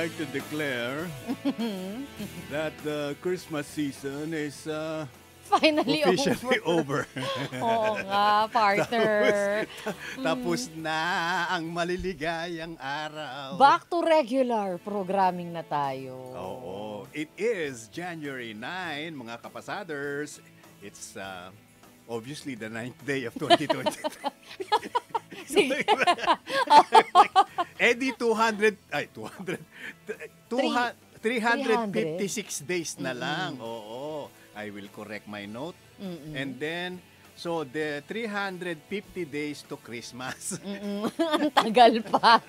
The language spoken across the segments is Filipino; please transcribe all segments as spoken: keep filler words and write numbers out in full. like to declare that the Christmas season is uh, finally officially over. over. Oo nga, partner. Tapos, tapos mm. na ang maliligayang araw. Back to regular programming na tayo. Oo. It is January ninth, mga kapasaders. It's uh, obviously the ninth day of twenty twenty-three. Sige. Eddie, two hundred, ay, two hundred, three hundred fifty-six days na lang. Mm-hmm. Oo, I will correct my note. Mm-hmm. And then, so the three hundred fifty days to Christmas. Mm-hmm. Ang tagal pa.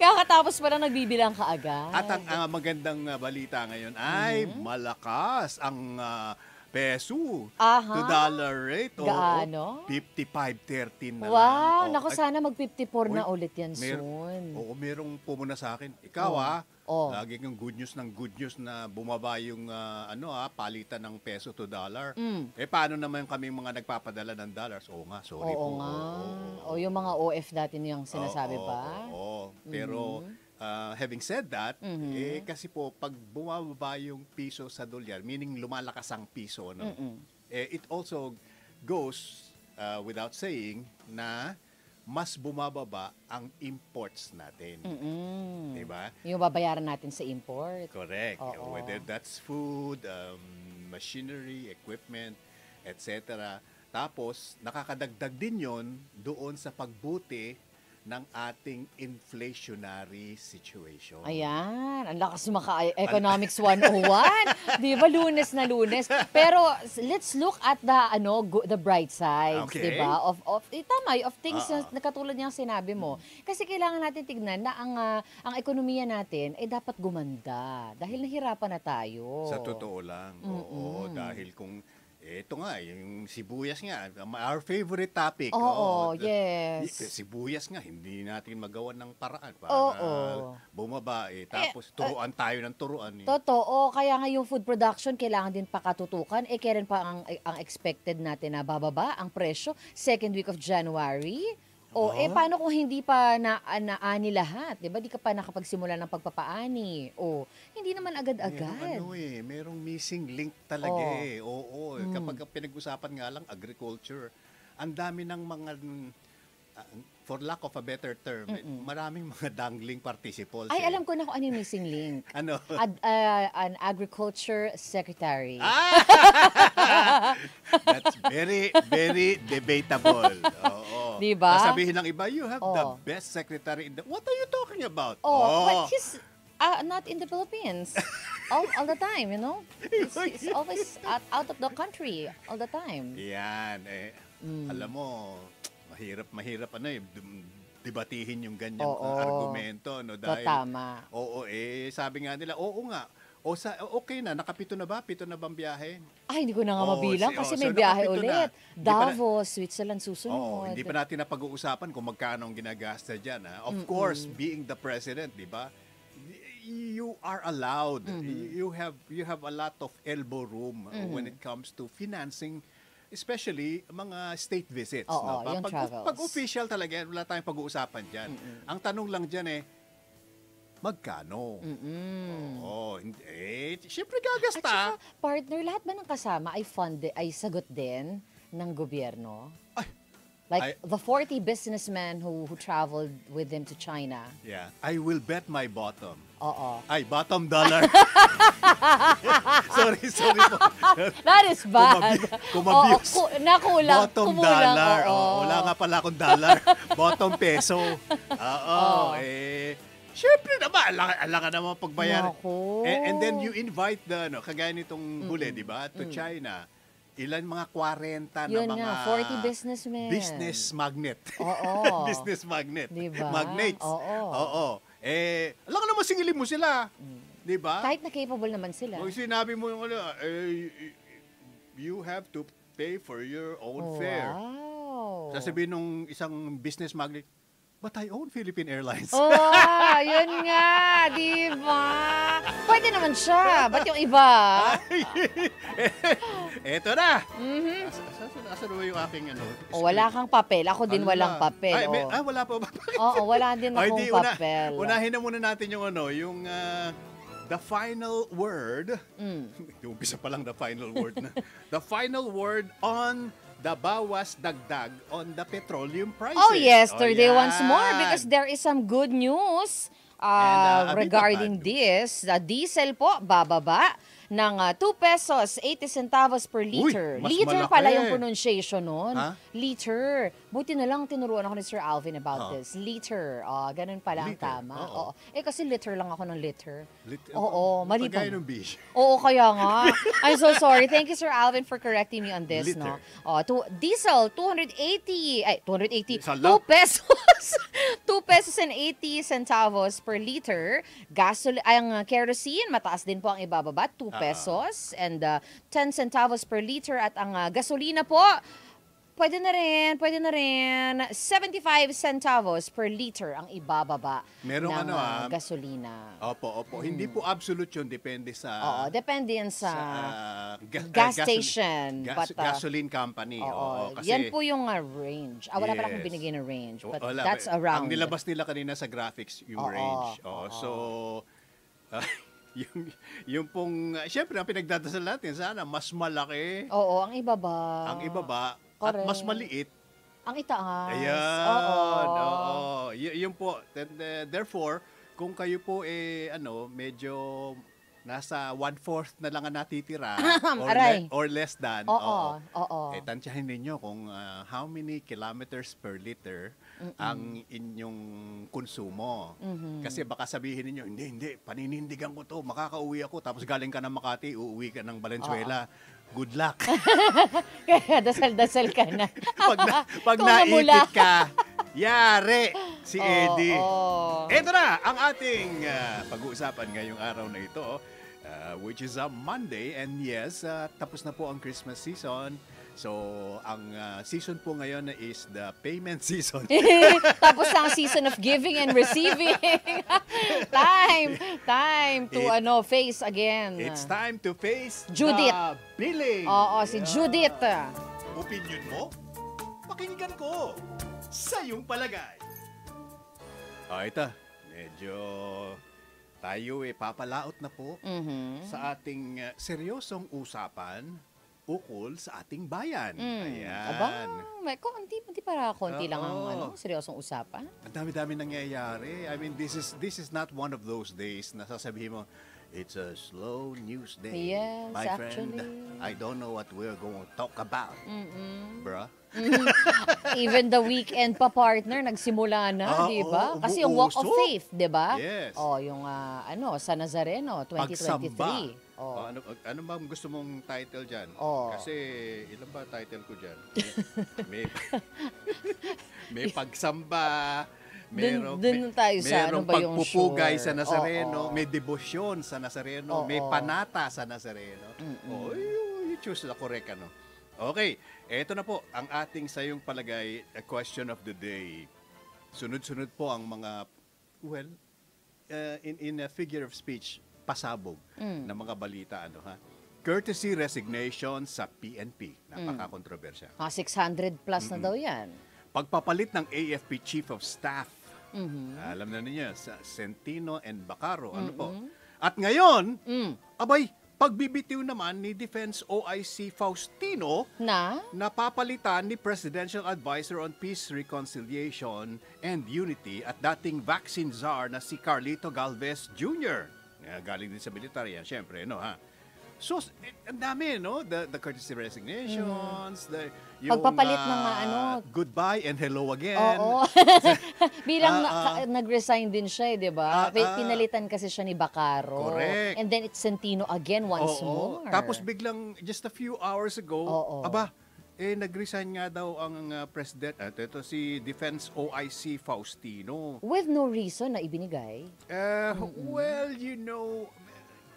Kakatapos pa lang nagbibilang ka agad. At ang uh, magandang uh, balita ngayon ay mm-hmm. malakas ang... Uh, peso Aha. to dollar rate. O, gaano? fifty-five thirteen na wow, lang. Wow, naku sana mag fifty-four na ulit yan soon. Oo, merong pumuna sa akin. Ikaw oh. ah, oh. lagi kang good news ng good news na bumaba yung uh, ano ah, palitan ng peso to dollar. Mm. Eh paano naman kaming mga nagpapadala ng dollars? Oo nga, sorry Oo po. Nga. Oo, o yung mga O F natin yung sinasabi oo, pa. Oo, oo. pero... Mm-hmm. Uh, having said that, mm-hmm. eh, kasi po pag bumababa yung piso sa dolyar, meaning lumalakas ang piso, no? Mm-hmm. eh, it also goes uh, without saying na mas bumababa ang imports natin. Mm-hmm. Diba? Yung babayaran natin sa import. Correct. Oo. Whether that's food, um, machinery, equipment, et cetera. Tapos, nakakadagdag din yon doon sa pagbuti ng ating inflationary situation. Ayan, ang lakas maka Economics one oh one. Di ba, lunes na lunes. Pero let's look at the ano go, the bright side, okay. Di ba? Of of eh, tama, of things uh-uh. na katulad niyang sinabi mo. Kasi kailangan natin tignan na ang uh, ang ekonomiya natin ay eh, dapat gumanda dahil nahirapan na tayo. Sa totoo lang. Mm-mm. Oo, dahil kung ito nga, yung sibuyas nga, our favorite topic. Oo, oh, oh, yes. Sibuyas nga, hindi natin magawa ng paraan para oh, oh. bumaba. Eh, tapos eh, turuan uh, tayo ng turuan. Eh. Totoo, kaya nga yung food production, kailangan din pakatutukan. Eh, kailan pa ang, ang expected natin na bababa ang presyo? Second week of January. O, oh, eh, paano kung hindi pa na, naani lahat? Diba? Di ka pa nakapagsimula ng pagpapaani. O, hindi naman agad-agad. Merong ano eh, merong missing link talaga oh. eh. Oo, mm. kapag pinag-usapan nga lang, agriculture, ang dami ng mga, uh, for lack of a better term, mm -mm. maraming mga dangling participles. Ay, eh. alam ko na kung ano yung missing link. Ano? Ad, uh, an agriculture secretary. Ah! That's very, very debatable. Oo. Diba? Sasabihin ng iba, you have oh. the best secretary in the... What are you talking about? Oh, oh. But he's uh, not in the Philippines all, all the time, you know? He's, he's always out, out of the country all the time. Yan. Eh, mm. Alam mo, mahirap, mahirap ano eh, debatihin yung ganyan oh, oh. argumento. No? Dahil, tama. Oo, oh, oh, eh, sabi nga nila, oo oh, oh, nga. O sa, okay na, nakapito na ba? Pito na bang biyahe? Ay, hindi ko na nga oh, mabilang si, kasi oh, may so biyahe ulit. Na. Davos, na, Switzerland, susunod. Oh, hindi pa natin na pag-uusapan kung magkano ang ginagasta dyan. Ha? Of mm -mm. course, being the president, di ba? You are allowed. Mm -hmm. You have you have a lot of elbow room mm -hmm. when it comes to financing, especially mga state visits. Oo, oh, no? oh, yung pag, travels. Pag-official talaga, wala tayong pag-uusapan dyan. Mm -mm. Ang tanong lang dyan eh, magkano? Mm-mm. Oo. Eh, siyempre gagasta. At saka, partner, lahat ba ng kasama ay fund, ay sagot din ng gobyerno? Ay, like I, the forty businessmen who, who traveled with them to China. Yeah. I will bet my bottom. Oo. Ay, bottom dollar. sorry, sorry po. That is bad. Kumabiyos. Ku nakulang. Bottom kumulang, dollar. Oo. Oo. Wala nga pala akong dollar. Bottom peso. Oo. Oo. Eh, siyempre naman, alaka naman pagbayaran. And, and then you invite the, no, kagaya nitong huli, mm -hmm. di ba, to mm -hmm. China. Ilan mga forty yun na mga... Nga, forty businessmen. Business magnet. Oo. business magnet. Diba? Magnates. Oo. Oo. Eh, alaka naman singilin mo sila. Di ba? Kahit na capable naman sila. Pag sinabi mo yung, eh, you have to pay for your own wow. fare. Sasabihin nung isang business magnet, But I own Philippine Airlines. Oh, yun nga, di ba? Pwede naman siya. Ba't yung iba? Eto na. Mm-hmm. Asan mo yung aking ano? O, wala kang papel. Ako din ano walang na? papel. Ay, may, ah, wala pa ba? Oo, wala din akong Ay, di, una, papel. Unahin na muna natin yung ano, yung... Uh, The final word, mm. umpisa pa lang the final word na, the final word on the bawas dagdag on the petroleum prices. Oh, yesterday oh, once more because there is some good news uh, And, uh, regarding this. The diesel po, bababa ng uh, two pesos, eighty centavos per liter. Uy, liter malaki. Pala yung pronunciation nun. Huh? Liter. Buti na lang tinuruan ako ni Sir Alvin about huh? this. Liter. Oh, ganun pala ang tama. Uh -oh. Oo. Eh kasi liter lang ako ng liter. liter. Oo, mali pa. Oo, kaya nga. I'm so sorry. Thank you, Sir Alvin, for correcting me on this. Liter. No? Oh, to, diesel, two eighty. Ay, two eighty. two pesos. two pesos and eighty centavos per liter. Gasol, ay, ang kerosene, mataas din po ang ibababa. two pesos and uh, ten centavos per liter at ang uh, gasolina po pwede na rin, pwede na rin seventy-five centavos per liter ang ibababa merong ng ano, uh, gasolina. Opo, opo. Hmm. Hindi po absolute yun. Depende sa... Oo, depende yan sa, sa uh, ga gas uh, station. Gas, but, uh, gasoline company. Oo, oo, kasi, yan po yung uh, range. Ah, wala yes. pala akong binigay na range. But wala, that's around. Ang nilabas nila kanina sa graphics yung oo, range. Oo, oo. So... Uh, yung, yung pong, uh, syempre, ang pinagdadasal natin, sana mas malaki. Oo, ang ibaba. Ang ibaba. At mas maliit. Ang itaas. Ayan. Oo. Oo. Y yung po, then, uh, therefore, kung kayo po, eh, ano, medyo nasa one-fourth na lang ang natitira or, le or less than. Oo. Oo. Eh, tansyahin ninyo kung uh, how many kilometers per liter Mm-mm. ang inyong konsumo. Mm-hmm. Kasi baka sabihin ninyo, hindi, hindi, paninindigan ko to, makakauwi ako, tapos galing ka ng Makati, uuwi ka ng Valenzuela. Uh-huh. Good luck. Kaya dasal-dasal ka na. Pag, na, pag naipit ka, yare si oh, Eddie. Oh. Ito na ang ating uh, pag-uusapan ngayong araw na ito, uh, which is a Monday. And yes, uh, tapos na po ang Christmas season. So, ang uh, season po ngayon is the payment season. Tapos ang season of giving and receiving. time, time to It, ano face again. It's time to face Judith. The billing. Oo, yeah. Si Judith. Opinyon mo? Pakinggan ko sa iyong palagay. Ah, ito. Medyo tayo eh, papalaot na po mm-hmm. sa ating uh, seryosong usapan. Ukol sa ating bayan. Mm. Ayan. Abang, may konti, konti para konti uh, lang ang ano, seryosong usapan. Ang dami-dami nangyayari. I mean, this is this is not one of those days na sasabihin mo, it's a slow news day. Yes, my actually. friend, I don't know what we're going to talk about. Mm-mm. Bruh. Mm-hmm. Even the weekend pa, partner, nagsimula na, uh, di ba? Oh, kasi yung Walk of Faith, di ba? Yes. O, oh, yung uh, ano, sa Nazareno, twenty twenty-three. Pagsamba. Oh. Oh, ano, ano ba gusto mong title dyan? Oh. Kasi ilan ba title ko dyan? May, may pagsamba, merong, dun, dun tayo sa, merong ano ba yung pagpupugay sure? sa Nazareno, oh, oh. may debosyon sa Nazareno, oh, may panata sa Nazareno. Mm -mm. Oh, you, you choose the correct ano. Okay, eto na po ang ating sayong palagay, a question of the day. Sunod-sunod po ang mga, well, uh, in, in a figure of speech, pasabog mm. na mga balita ano ha. Courtesy resignation sa P N P. Napaka-kontrobersya. Ah, six hundred plus mm -mm. na daw 'yan. Pagpapalit ng A F P Chief of Staff. Mm -hmm. Alam na ninyo sa Centino and Bacarro ano mm -hmm. po. At ngayon, mm. abay pagbibitiw naman ni Defense O I C Faustino na napapalitan ni Presidential Advisor on Peace, Reconciliation and Unity at dating vaccine czar na si Carlito Galvez Junior Uh, galing din sa military yan, syempre, no, ha? So, ang dami, no? The, the courtesy resignations, mm. the, yung, pagpapalit uh, ng, ano, goodbye and hello again. Oo. Bilang uh, uh, nag-resign din siya, eh, di ba? Uh, uh, Pinalitan kasi siya ni Bacarro. Correct. And then it's Centino again once oo, more. Tapos biglang, just a few hours ago, oo. Aba, eh, nag-resign nga daw ang uh, president at uh, ito si Defense O I C Faustino. With no reason na ibinigay? Uh, mm-hmm. Well, you know,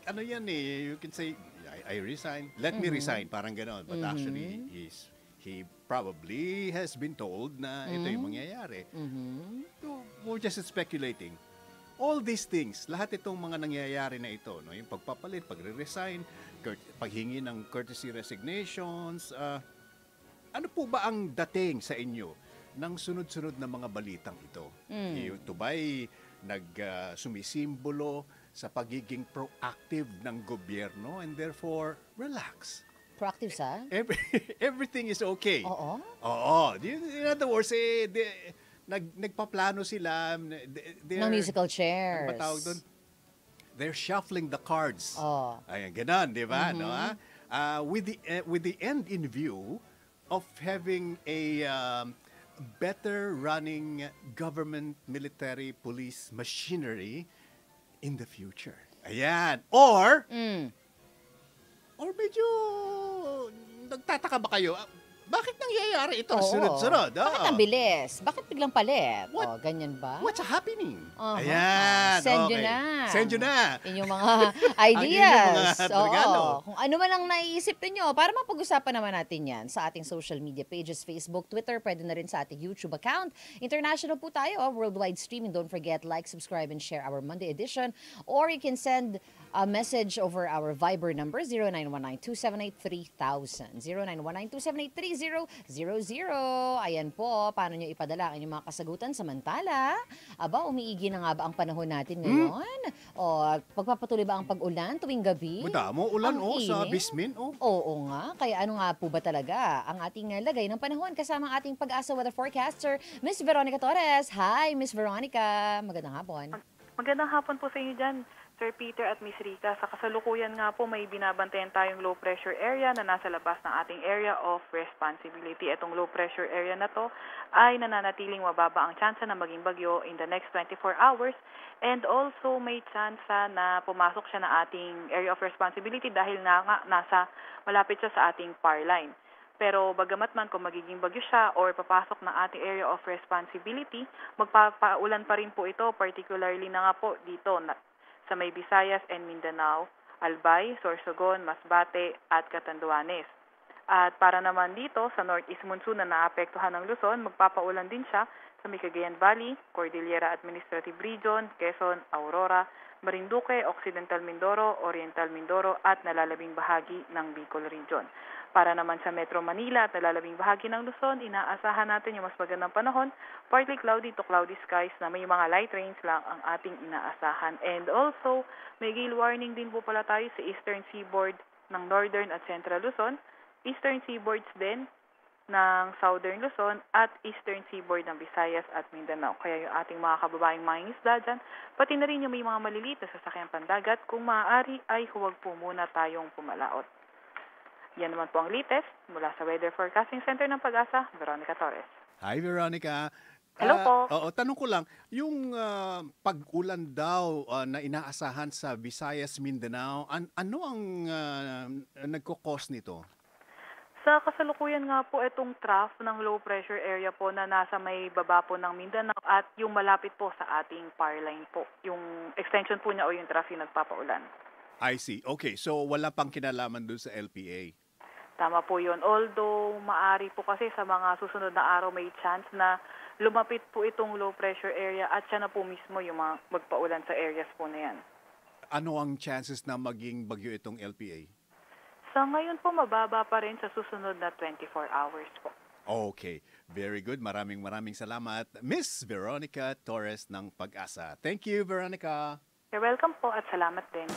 ano yan eh, you can say, I, I resign, let mm-hmm. me resign, parang gano'n. But mm-hmm. actually, he's, he probably has been told na ito yung mangyayari. Mm-hmm. So, we're just speculating. All these things, lahat itong mga nangyayari na ito, no? Yung pagpapalit, pagre-resign, paghingi ng courtesy resignations, uh, ano po ba ang dating sa inyo ng sunod-sunod na mga balitang ito? Mm. Ito ba'y nag-sumisimbolo uh, sa pagiging proactive ng gobyerno and therefore, relax. Proactive sa? Every, everything is okay. Oo? Oo. In other words, eh, the, Nag, nagpaplano sila. Ng musical chairs. Ang patawag doon? They're shuffling the cards. Oh. Ayan, ganun, di ba? Mm-hmm. No, ah? uh, with, the, uh, with the end in view of having a um, better running government, military, police machinery in the future. Ayan. Or, mm. or medyo, nagtataka ba kayo? Bakit nangyayari ito? Sunod-sunod. Oh. Bakit ang bilis? Bakit biglang palit? What? O, ganyan ba? What's happening? Uh-huh. Ayan. Send okay. na. Send you na. Inyong mga ideas. Inyong mga regalo. Kung ano man ang naiisip niyo para mapag-usapan naman natin yan sa ating social media pages, Facebook, Twitter, pwede na rin sa ating YouTube account. International po tayo, worldwide streaming. Don't forget, like, subscribe, and share our Monday edition. Or you can send a message over our Viber number, zero nine one nine, two seven eight, three thousand. zero nine one nine, two seven eight, three thousand. Ayan po, paano nyo ipadala ang inyong mga kasagutan samantala? Aba, umiigi na nga ba ang panahon natin ngayon? Hmm? O, pagpapatuloy ba ang pag-ulan tuwing gabi? Buta mo, ulan o, oh, sa Bismin o. Oh. Oo nga, kaya ano nga po ba talaga ang ating lagay ng panahon kasama ang ating Pag-asa weather forecaster, Miss Veronica Torres. Hi, Miss Veronica. Magandang hapon. Magandang hapon po sa inyo dyan, Sir Peter at Miss Rica. Sa kasalukuyan nga po, may binabantayan tayong low pressure area na nasa labas ng ating area of responsibility. Itong low pressure area na to ay nananatiling mababa ang tsansa na maging bagyo in the next twenty-four hours. And also may tsansa na pumasok siya na ating area of responsibility dahil na nga nasa malapit siya sa ating power line. Pero bagamat man kung magiging bagyo siya or papasok ng ating area of responsibility, magpapaulan pa rin po ito, particularly na nga po dito na sa may Visayas and Mindanao, Albay, Sorsogon, Masbate at Catanduanes. At para naman dito, sa Northeast Monsoon na naapektuhan ng Luzon, magpapaulan din siya sa may Cagayan Valley, Cordillera Administrative Region, Quezon, Aurora, Marinduque, Occidental Mindoro, Oriental Mindoro at nalalabing bahagi ng Bicol Region. Para naman sa Metro Manila at nalalabing bahagi ng Luzon, inaasahan natin yung mas magandang panahon, partly cloudy to cloudy skies na may mga light rains lang ang ating inaasahan. And also, may gale warning din po pala tayo sa eastern seaboard ng northern at central Luzon, eastern seaboards din ng southern Luzon at eastern seaboard ng Visayas at Mindanao. Kaya yung ating mga kababaeng mangingisda dyan, pati na rin yung may mga maliliit na sasakyang pandagat, kung maaari ay huwag po muna tayong pumalaot. Yan naman po ang latest mula sa Weather Forecasting Center ng Pag-asa, Veronica Torres. Hi, Veronica. Hello uh, po. Oo, tanong ko lang, yung uh, pag-ulan daw uh, na inaasahan sa Visayas, Mindanao, an ano ang uh, nagkukos nito? Sa kasalukuyan nga po, itong trough ng low pressure area po na nasa may baba po ng Mindanao at yung malapit po sa ating power line po. Yung extension po niya o yung trough yung nagpapaulan. I see. Okay, so wala pang kinalaman dun sa L P A? Tama po yun. Although, maari po kasi sa mga susunod na araw may chance na lumapit po itong low pressure area at siya na po mismo yung magpaulan sa areas po na yan. Ano ang chances na maging bagyo itong L P A? So ngayon po, mababa pa rin sa susunod na twenty-four hours po. Okay. Very good. Maraming maraming salamat, Miss Veronica Torres ng Pag-asa. Thank you, Veronica. You're welcome po at salamat din.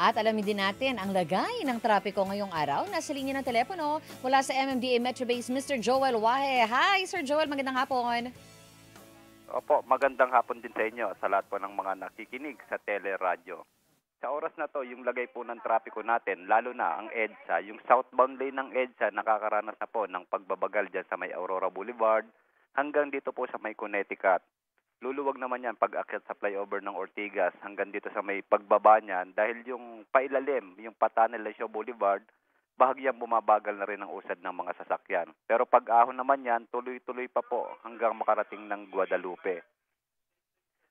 At alamin din natin ang lagay ng trapiko ngayong araw. Nasa linya ng telepono mula sa M M D A MetroBase, Mister Joel Wahe. Hi, Sir Joel. Magandang hapon. Opo, magandang hapon din sa inyo sa lahat po ng mga nakikinig sa Teleradyo. Sa oras na to, yung lagay po ng trapiko natin, lalo na ang EDSA, yung southbound lane ng EDSA, nakakaranas na po ng pagbabagal dyan sa may Aurora Boulevard hanggang dito po sa may Connecticut. Luluwag naman yan pag akyat sa flyover ng Ortigas hanggang dito sa may pagbaba niyan dahil yung pailalim, yung Patanel Lasio Boulevard, bahagyang bumabagal na rin ang usad ng mga sasakyan. Pero pag ahon naman yan, tuloy-tuloy pa po hanggang makarating ng Guadalupe.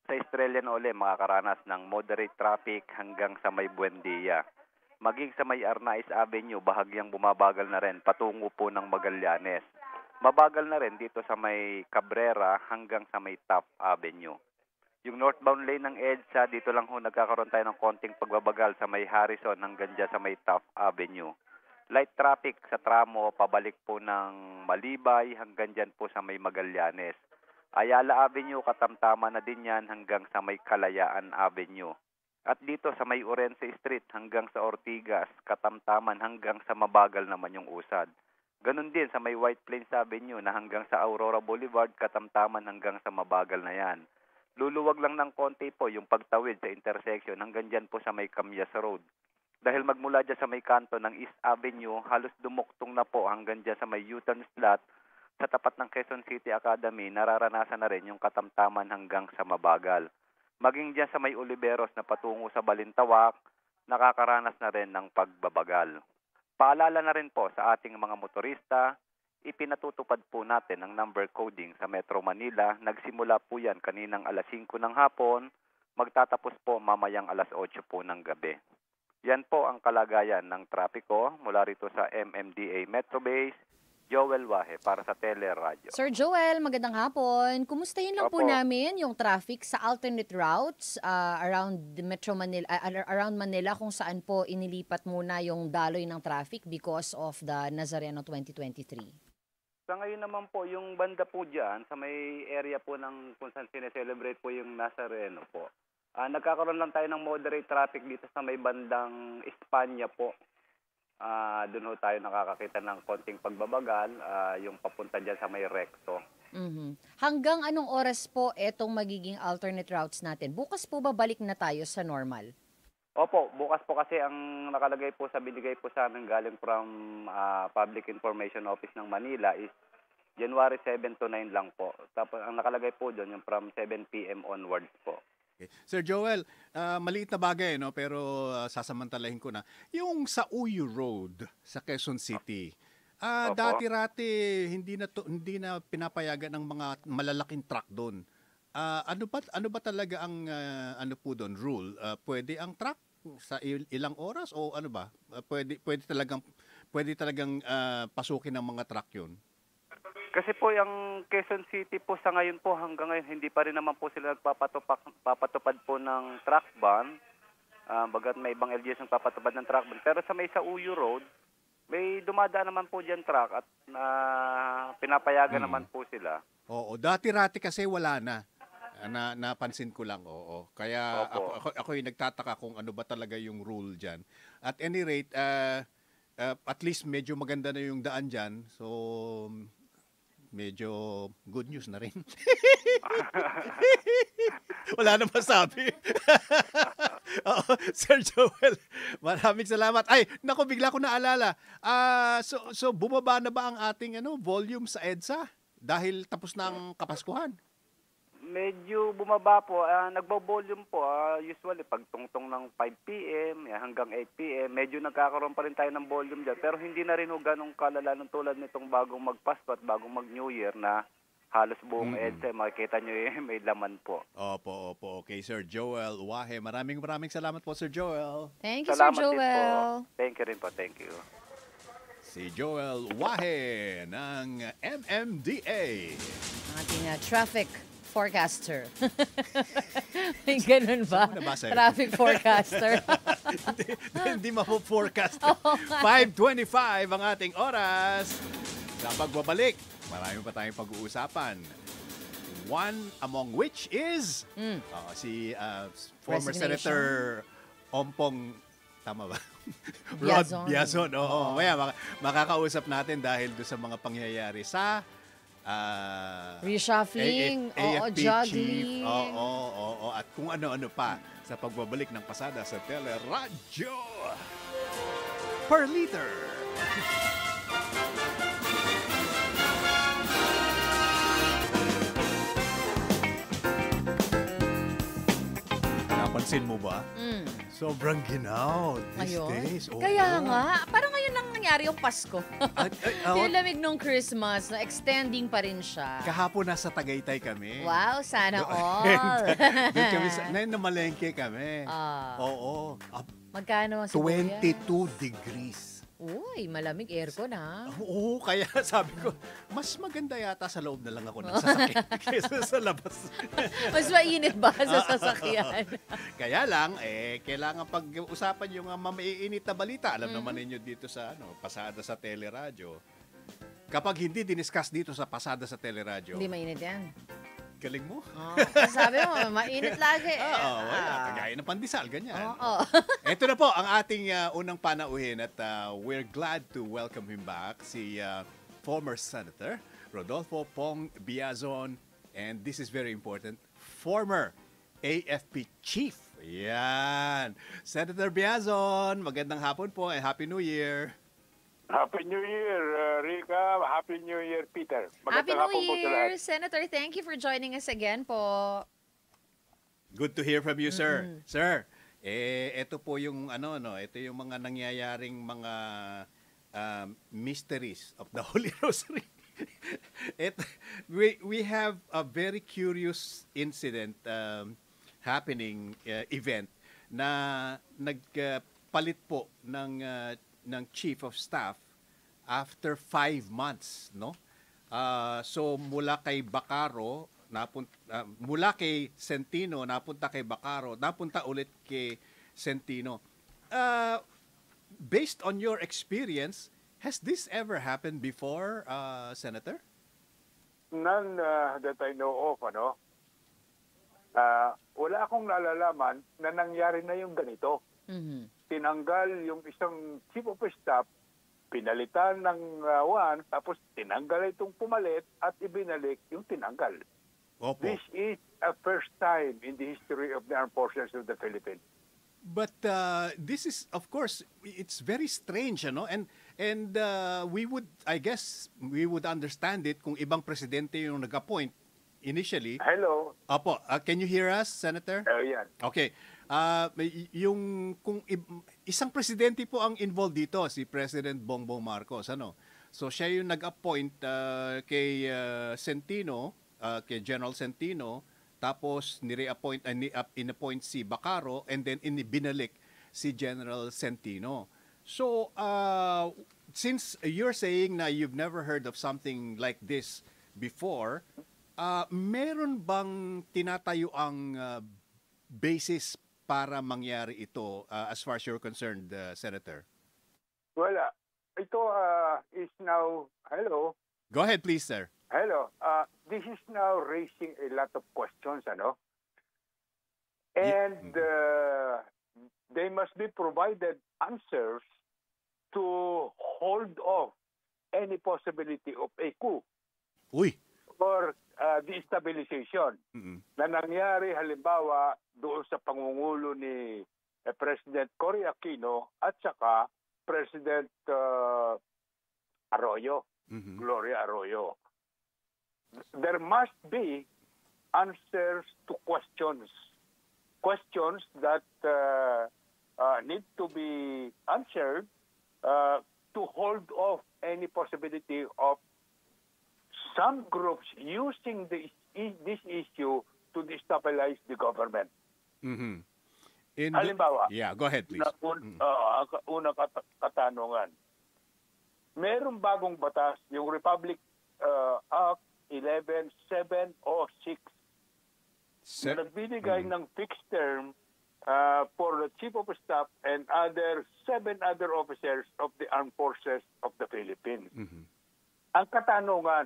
Sa Estrella na uli, makakaranas ng moderate traffic hanggang sa may Buendia. maging sa may Arnaiz Avenue, bahagyang bumabagal na rin patungo po ng Magallanes. Mabagal na rin dito sa may Cabrera hanggang sa may Taft Avenue. Yung northbound lane ng EDSA, dito lang ho nagkakaroon tayo ng konting pagbabagal sa may Harrison hanggang dyan sa may Taft Avenue. Light traffic sa tramo, pabalik po ng Malibay hanggang dyan po sa may Magallanes. Ayala Avenue, katamtama na din yan hanggang sa may Kalayaan Avenue. At dito sa may Orense Street hanggang sa Ortigas, katamtaman hanggang sa mabagal naman yung usad. Ganun din sa may White Plains Avenue na hanggang sa Aurora Boulevard, katamtaman hanggang sa mabagal na yan. Luluwag lang ng konti po yung pagtawid sa intersection hanggang dyan po sa may Camyas Road. Dahil magmula dyan sa may kanto ng East Avenue, halos dumuktong na po hanggang dyan sa may U-turn slot sa tapat ng Quezon City Academy, nararanasan na rin yung katamtaman hanggang sa mabagal. Maging dyan sa may Oliveros na patungo sa Balintawak, nakakaranas na rin ng pagbabagal. Paalala na rin po sa ating mga motorista, ipinatutupad po natin ang number coding sa Metro Manila. Nagsimula po yan kaninang alas singko ng hapon, magtatapos po mamayang alas otso po ng gabi. Yan po ang kalagayan ng trapiko mula rito sa M M D A MetroBase. Joel Wahe para sa Teleradyo. Sir Joel, magandang hapon. Kumustahin lang Opo. po namin yung traffic sa alternate routes uh, around Metro Manila, uh, around Manila kung saan po inilipat muna yung daloy ng traffic because of the Nazareno twenty twenty-three. Sa ngayon naman po, yung banda po dyan, sa may area po ng kung saan sineselebrate po yung Nazareno po, uh, nagkakaroon lang tayo ng moderate traffic dito sa may bandang Espanya po. Uh, doon ho tayo nakakakita ng konting pagbabagal, uh, yung papunta dyan sa may recto. Mm-hmm. Hanggang anong oras po etong magiging alternate routes natin? Bukas po ba balik na tayo sa normal? Opo, bukas po kasi ang nakalagay po sa binigay po sa amin galing from uh, Public Information Office ng Manila is January seven to nine lang po. Tapos ang nakalagay po doon yung from seven p m onwards po. Okay. Sir Joel, uh, maliit na bagay no, pero uh, sasamantalahin ko na. Yung sa Uyu Road sa Quezon City, uh, dati-rati hindi na to, hindi na pinapayagan ng mga malalaking truck doon. Uh, ano ba ano ba talaga ang uh, ano po doon rule? Uh, pwede ang truck sa il ilang oras o ano ba? Uh, pwede pwede talagang pwede talagang uh, pasukin ng mga truck 'yun. Kasi po yung Quezon City po sa ngayon po hanggang ngayon hindi pa rin naman po sila nagpapatupad po ng truck ban. Uh, bagat may ibang L G S ang papatupad ng truck ban. Pero sa may sa Uyu Road, may dumadaan naman po dyan truck at uh, pinapayagan hmm. naman po sila. Oo, dati-rati kasi wala na. na napansin ko lang, oo. Kaya ako, ako, ako yung nagtataka kung ano ba talaga yung rule dyan. At any rate, uh, uh, at least medyo maganda na yung daan dyan. So... medyo good news na rin. Wala na masabi. Oo, Sir Joel, maraming salamat. Ay, naku, bigla ko naalala. Uh, so, so, bumaba na ba ang ating ano, volume sa EDSA? Dahil tapos na ang Kapaskuhan. Medyo bumaba po. Uh, Nagbo-volume po. Uh, usually, pagtungtong ng five p m hanggang eight p m, medyo nagkakaroon pa rin tayo ng volume dyan. Pero hindi na rin ho ganong kalala ng tulad nitong bagong magpasko at bagong mag-New Year na halos buong mm. EDSA. Makikita nyo eh, may laman po. Opo, opo. Okay, Sir Joel Wahe. Maraming maraming salamat po, Sir Joel. Thank you, salamat Sir Joel. Thank you rin po. Thank you. Si Joel Wahe ng M M D A. Ating uh, traffic forecaster. May ganun ba? Traffic forecaster. Hindi mapo-forecast. five twenty-five ang ating oras. Sa pagbabalik, marami pa tayong pag-uusapan. One among which is mm. uh, si uh, former Senator Ompong, tama ba? Rod Biazon. Oo, oh. Maya, makakausap natin dahil doon sa mga pangyayari sa Uh, reshuffling, oo, juggling, oo, oo, at kung ano-ano pa sa pagbabalik ng pasada sa Teleradyo per liter. Napansin mo ba? Mm. Sobrang ginaw these Ayun. days. Oh, Kaya oh. nga, parang ngayon lang nangyari yung Pasko. At, ay, oh, yung lamig nung Christmas, no, extending pa rin siya. Kahapon nasa Tagaytay kami. Wow, sana all. Doon kami, namalengke kami. Uh, Oo. Oh, oh. Magkano ang sibuyas? twenty-two degrees. Uy, malamig aircon ha. Oo, kaya sabi ko, mas maganda yata sa loob na lang ako ng sasakyan kaysa sa labas. Mas mainit ba sa sasakyan? Kaya lang, eh, kailangan pag-usapan yung uh, maiinit na balita. Alam mm-hmm. naman ninyo dito sa ano, pasada sa Teleradyo. Kapag hindi diniscuss dito sa pasada sa Teleradyo. Hindi mainit yan. Galing mo. Oh, sabi mo, mainit lagi. Oo, oh, wala. Kagaya ng pandesal, ganyan. Oh, oh. Ito na po ang ating uh, unang panauhin at uh, we're glad to welcome him back, si uh, former Senator Rodolfo Pong Biazon, and this is very important, former A F P Chief. Yan. Senator Biazon, magandang hapon po and Happy New Year. Happy New Year, uh, Rica. Happy New Year, Peter. Magandang Happy New Year, Senator. Thank you for joining us again po. Good to hear from you, sir. Mm-hmm. Sir, eh, ito po yung ano, no? Ito yung mga nangyayaring mga um, mysteries of the Holy Rosary. it, we we have a very curious incident um, happening uh, event na nagpalit uh, po ng uh, ng Chief of Staff after five months, no? Uh, so, mula kay Bacarro, napunta, uh, mula kay Centino, napunta kay Bacarro, napunta ulit kay Centino. Uh, based on your experience, has this ever happened before, uh, Senator? None uh, that I know of, ano? Uh, wala akong nalalaman na nangyari na yung ganito. Mm-hmm. Tinanggal yung isang chief of staff, pinalitan ng uh, one, tapos tinanggal itong pumalit at ibinalik yung tinanggal. Opo. This is a first time in the history of the armed forces of the Philippines. But uh, this is, of course, it's very strange, you know? And and uh, we would, I guess, we would understand it kung ibang presidente yung nag-appoint initially. Hello. Opo, uh, can you hear us, Senator? Uh, yeah. Okay. Uh, yung kung isang presidente po ang involved dito, si President Bongbong Marcos, ano? So siya yung nag-appoint uh, kay uh, Centino, uh, kay General Centino, tapos nire-appoint uh, in-appoint si Bacarro and then inibinalik si General Centino. So uh, since you're saying na you've never heard of something like this before, uh, meron bang tinatayo ang uh, basis para mangyari ito uh, as far as you're concerned, uh, Senator? Wala. Ito uh, is now... Hello? Go ahead, please, sir. Hello. Uh, this is now raising a lot of questions, ano? And uh, they must be provided answers to hold off any possibility of a coup. Uy! Or uh, destabilization mm-hmm. na nangyari halimbawa doon sa pangungulo ni eh, President Cory Aquino at saka President uh, Arroyo, mm-hmm. Gloria Arroyo. There must be answers to questions. Questions that uh, uh, need to be answered uh, to hold off any possibility of some groups using this, this issue to destabilize the government. Mm-hmm. In halimbawa, the, yeah, go ahead, please. Na, un, uh, unang kat katanungan, merong bagong batas, yung Republic uh, Act eleven seven oh six. Se nagbinigay mm-hmm. ng fixed term uh, for the Chief of Staff and other seven other officers of the Armed Forces of the Philippines. Mm-hmm. Ang katanungan,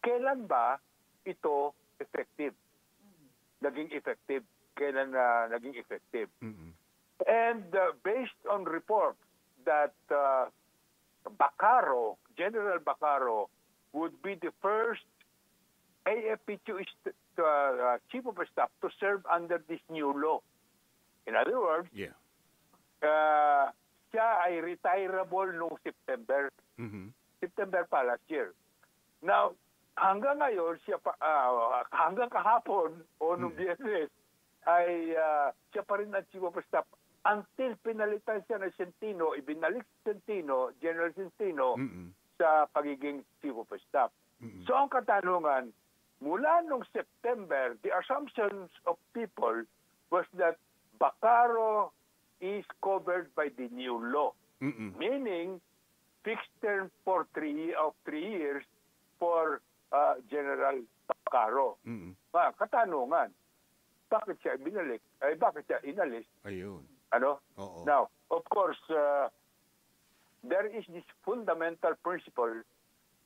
kailan ba ito effective? Naging effective? Kailan na uh, naging effective? Mm-hmm. And uh, based on reports that uh, Bacarro, General Bacarro, would be the first A F P uh, Chief of Staff to serve under this new law. In other words, yeah. uh, siya ay retirable noong September. Mm-hmm. September pa last year. Now, hanggang ngayon, siya pa, uh, hanggang kahapon o nung Biyernes, ay uh, siya pa rin ang Chief of Staff until pinalitan siya ng Centino, ibinalik Centino, General Centino, mm -mm. sa pagiging Chief of Staff. Mm -mm. So ang katanungan, mula nung September, the assumptions of people was that Bacarro, is covered by the new law. Mm-mm. Meaning, fixed term for three of three years for uh, General Bacarro. Mm-mm. Ah, katanungan, bakit siya binalik? Ay, bakit siya inalis? Ayun. Ano? Oo. Now, of course, uh, there is this fundamental principle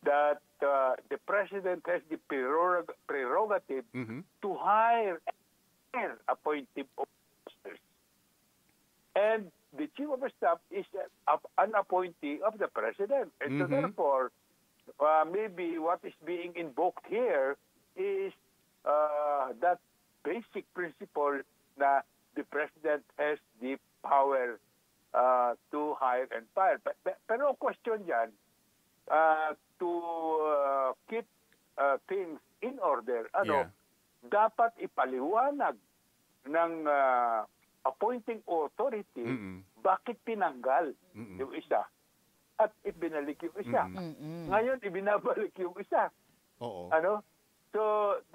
that uh, the president has the prerog prerogative mm-hmm. to hire and appointed officers. And the chief of staff is an appointee of the president. And mm-hmm. so therefore, uh, maybe what is being invoked here is uh, that basic principle that the president has the power uh, to hire and fire. But, but, pero question dyan, uh, to uh, keep uh, things in order, ano, yeah. dapat ipaliwanag ng uh, appointing authority mm-mm. bakit tinanggal mm-mm. yung isa at ibinalik yung isa. Mm-mm. Ngayon, ibinabalik yung isa. Oo. Ano? So,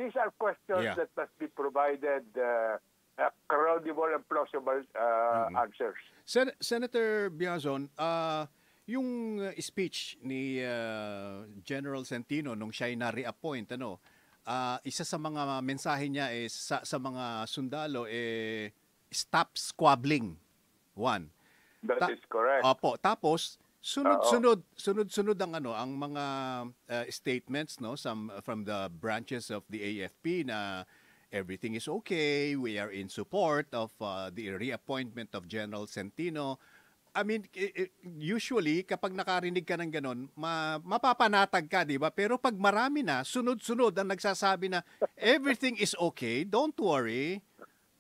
these are questions yeah. that must be provided uh, uh, credible and plausible uh, mm-hmm. answers. Sen- Senator Biazon, uh, yung uh, speech ni uh, General Centino nung siya ay na-reappoint, ano, uh, isa sa mga mensahe niya eh, sa, sa mga sundalo eh, stop squabbling. One. That Ta is correct. Opo. Tapos sunod-sunod sunod-sunod ang ano ang mga uh, statements no some uh, from the branches of the A F P na everything is okay, we are in support of uh, the reappointment of General Centino. I mean it, it, usually kapag nakarinig ka ng ganun, ma mapapanatag ka, 'di ba? Pero pag marami na, sunod-sunod ang nagsasabi na everything is okay, don't worry.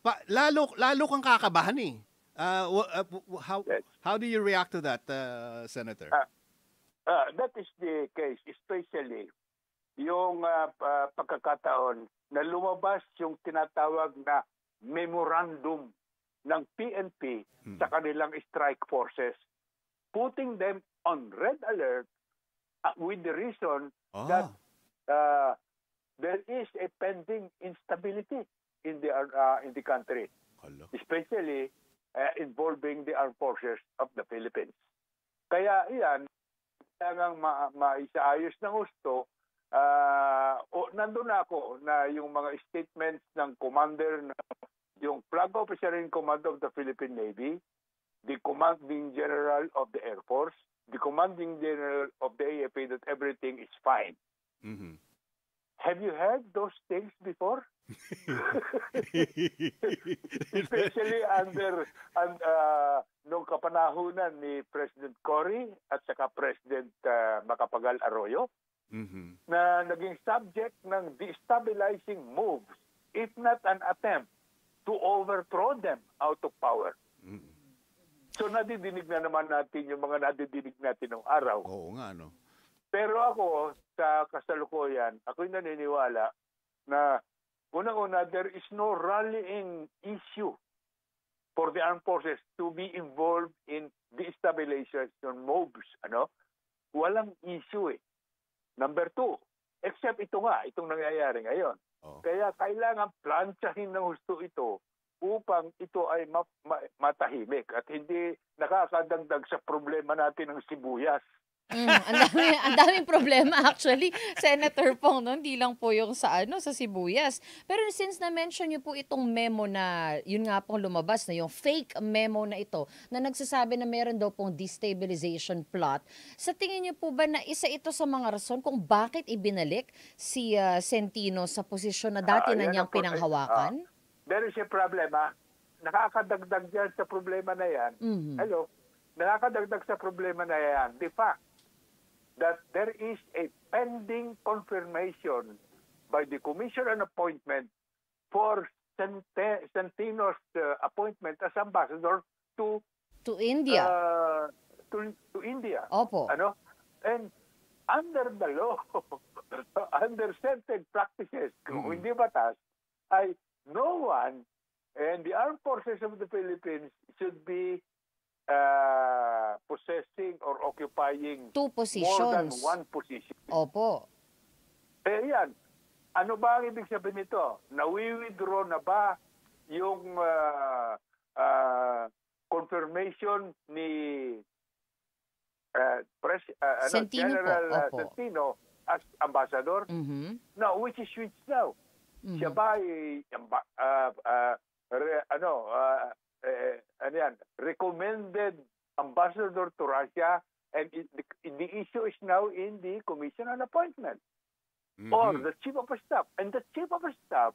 Pa, lalo, lalo kang kakabahan eh. Uh, uh, how, how do you react to that, uh, Senator? Uh, uh, that is the case, especially yung uh, uh, pagkakataon na lumabas yung tinatawag na memorandum ng P N P hmm. sa kanilang strike forces, putting them on red alert uh, with the reason ah. that uh, there is a pending instability in the uh, in the country, hello. Especially uh, involving the armed forces of the Philippines. Kaya iyan, talagang ma maisaayos ng gusto, uh, o nandun ako na yung mga statements ng commander, na, yung flag officer in command of the Philippine Navy, the commanding general of the Air Force, the commanding general of the A F P, that everything is fine. Mm-hmm. Have you heard those things before? Especially under and uh, nung kapanahunan ni President Cory at saka President uh, Joel Arroyo mm-hmm. na naging subject ng destabilizing moves if not an attempt to overthrow them out of power. Mm-hmm. So nadidinig na naman natin yung mga nadidinig natin ng araw. Oo nga, no? Pero ako, sa kasalukuyan, ako'y naniniwala na unang-una, there is no rallying issue for the armed forces to be involved in destabilization moves. Ano? Walang issue eh. Number two, except ito nga, itong nangyayari ngayon. Oh. Kaya kailangan plantsahin ng gusto ito upang ito ay ma ma matahimik at hindi nakakadagdag sa problema natin ng sibuyas. Mm, ang daming, ang daming problema actually, Senator Pong, no? Hindi lang po yung sa, ano, sa sibuyas. Pero since na-mention niyo po itong memo na, yun nga pong lumabas na yung fake memo na ito, na nagsasabi na meron daw pong destabilization plot, sa tingin niyo po ba na isa ito sa mga rason kung bakit ibinalik si uh, Centino sa posisyon na dati uh, na niyang pinanghawakan? Uh, there is a problema. Nakakadagdag yan sa problema na yan. Mm-hmm. Hello? Nakakadagdag sa problema na yan. The fact that there is a pending confirmation by the commission on appointment for Centino's uh, appointment as ambassador to to India. Uh, to, to India. Opo. Ano? And under the law, under certain practices, kung hindi batas, ay no one and the armed forces of the Philippines should be Uh, possessing or occupying two positions. More than one position. Opo. Eh yan, ano ba ang ibig sabihin nito? Nawi-withdraw na ba yung uh, uh, confirmation ni uh, pres, uh, Centino ano, General po, Centino as ambassador. Mm-hmm. Now, which is which now? Mm-hmm. Siya ba ay uh, uh, re, ano, uh, eh, ano yan, recommended ambassador to Russia, and it, the, the issue is now in the commission on appointment. Mm-hmm. Or the chief of staff. And the chief of staff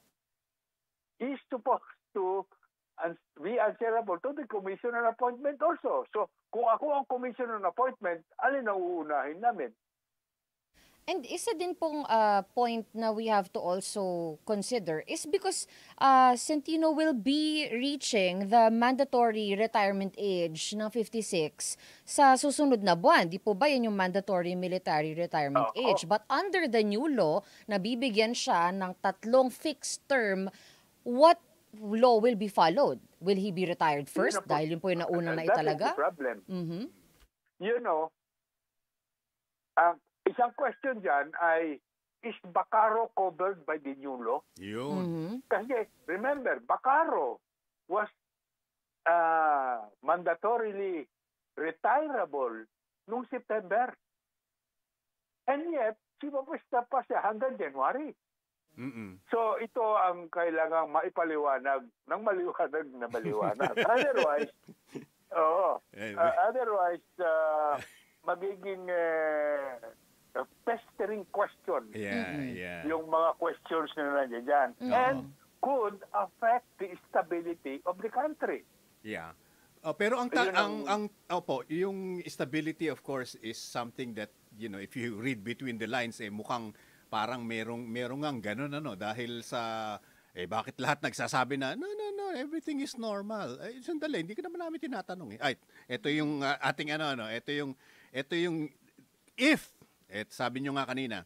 is supposed to and be answerable to the commission on appointment also. So, kung ako ang commission on appointment, alin ang uunahin namin? And isa din pong uh, point na we have to also consider is because uh, Centino will be reaching the mandatory retirement age ng fifty-six sa susunod na buwan. Di po ba yan yung mandatory military retirement uh, age? Oh. But under the new law, nabibigyan siya ng tatlong fixed term. What law will be followed? Will he be retired first? You know, dahil yun po yung naunang na italaga? That is the problem. Mm-hmm. You know, ang uh, isang question dyan ay, is Bacarro covered by the new law? Yun. Mm-hmm. Kasi, remember, Bacarro was uh, mandatorily retirable noong September. And yet, si Bacarro pa siya hanggang January. Mm-mm. So, ito ang kailangang maipaliwanag ng maliwanag na maliwanag. Otherwise, oo, uh, otherwise, uh, magiging... Uh, a pestering question. Yeah, mm-hmm. yeah. Yung mga questions na nandiyan dyan. Mm-hmm. And could affect the stability of the country. Yeah. Uh, pero ang, ta ang, ang opo, yung stability of course is something that, you know, if you read between the lines, eh mukhang parang merong merong ang ganun ano dahil sa eh bakit lahat nagsasabi na no no no everything is normal. Eh sandali, hindi ka naman namin tinatanong eh. Ay, ito yung uh, ating ano ano, ito yung ito yung if at sabi nyo nga kanina,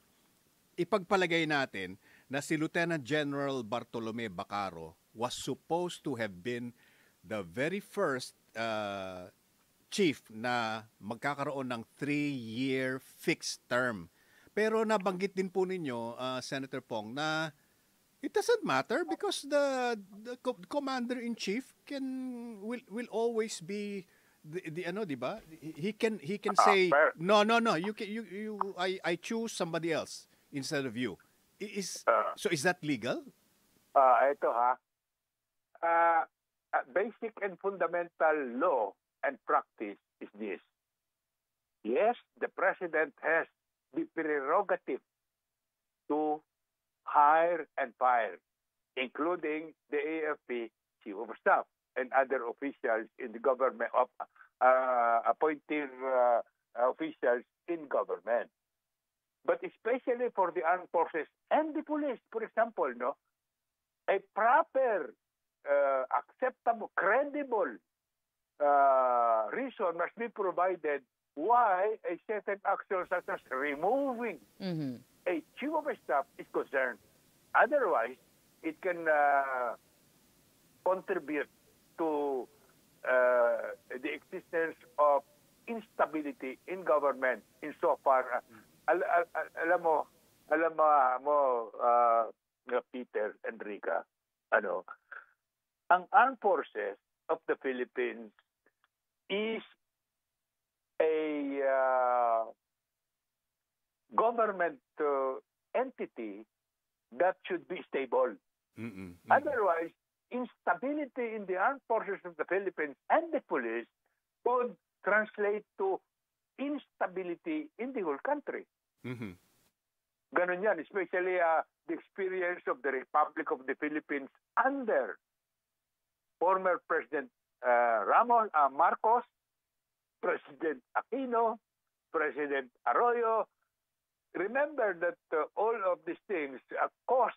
ipagpalagay natin na si Lieutenant General Bartolome Bacarro was supposed to have been the very first uh, chief na magkakaroon ng three-year fixed term. Pero nabanggit din po ninyo, uh, Senator Pong, na it doesn't matter because the, the commander-in-chief can will, will always be... The, the ano di ba? He can he can uh, say fair. no no no you can you you I I choose somebody else instead of you. Is uh, so is that legal? Ah uh, ito ha. Uh, basic and fundamental law and practice is this. Yes, the president has the prerogative to hire and fire, including the A F P chief of staff and other officials in the government, of, uh, appointed uh, officials in government. But especially for the armed forces and the police, for example, no, a proper, uh, acceptable, credible uh, reason must be provided why a certain action such as removing mm-hmm. a chief of staff is concerned. Otherwise, it can uh, contribute to uh, the existence of instability in government insofar. Uh, al al al alam mo, alam mo, uh, Peter and Rica, ano, ang Armed Forces of the Philippines is a uh, government uh, entity that should be stable. Mm-mm, mm-mm. Otherwise, instability in the armed forces of the Philippines and the police would translate to instability in the whole country. Mm-hmm. Ganun yan, especially uh, the experience of the Republic of the Philippines under former President uh, Ramos, uh, Marcos, President Aquino, President Arroyo. Remember that uh, all of these things uh, cost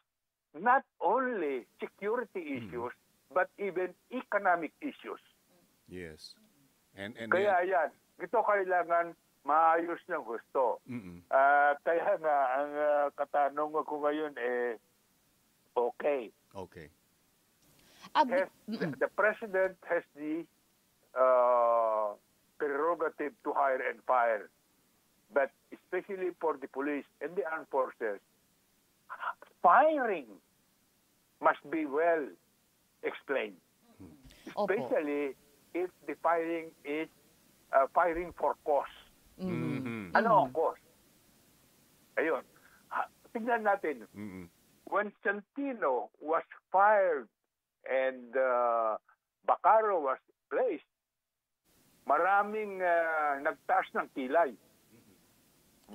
not only security issues, mm. but even economic issues. Yes. And, and kaya then... yan, ito kailangan maayos ng gusto. Mm-mm. Uh, kaya nga, ang uh, katanong ko ngayon, eh, okay. Okay. Ab has, the President has the uh, prerogative to hire and fire. But especially for the police and the armed forces, firing must be well explained, especially if the firing is uh, firing for cause. Mm-hmm. Ano ang cause? Ayun. Ha, tingnan natin. Mm-hmm. When Centino was fired and uh, Bacarro was placed, maraming uh, nagtaas ng kilay.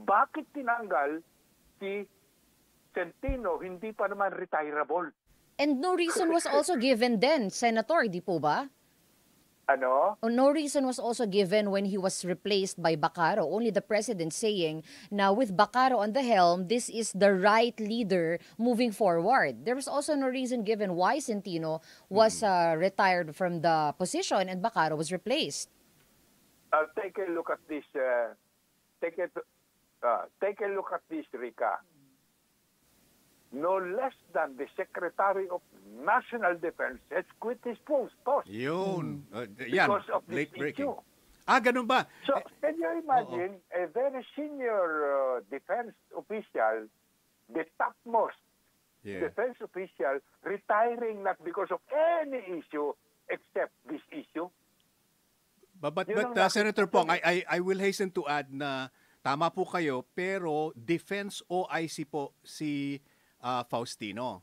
Bakit tinanggal si Centino? Hindi pa naman retirable. And no reason was also given then, Senator, di po ba? Ano? No reason was also given when he was replaced by Bacarro. Only the president saying, now with Bacarro on the helm, this is the right leader moving forward. There was also no reason given why Centino was uh, retired from the position and Bacarro was replaced. Uh, take a look at this. Uh, take a uh, take a look at this, Rica. No less than the Secretary of National Defense has quit his post. Yun. Uh, because yan, of this late breaking issue. Ah, ganun ba? So, can you imagine uh -oh. a very senior uh, defense official, the topmost yeah. defense official, retiring not because of any issue except this issue? But, but, but uh, Senator Pong, I, I, I will hasten to add na tama po kayo, pero defense O I C po si... Uh, Faustino.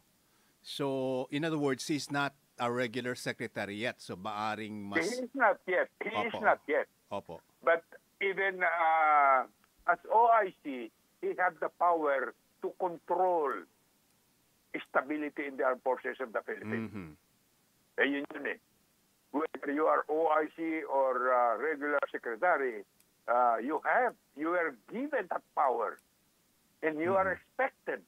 So, in other words, he's not a regular secretary yet. So, maaring mas... He is not yet. He Opo. is not yet. Opo. But even uh, as O I C, he had the power to control stability in the armed forces of the Philippines. Mm-hmm. Ayun yun eh. Whether you are O I C or uh, regular secretary, uh, you have, you are given that power and you mm-hmm. are expected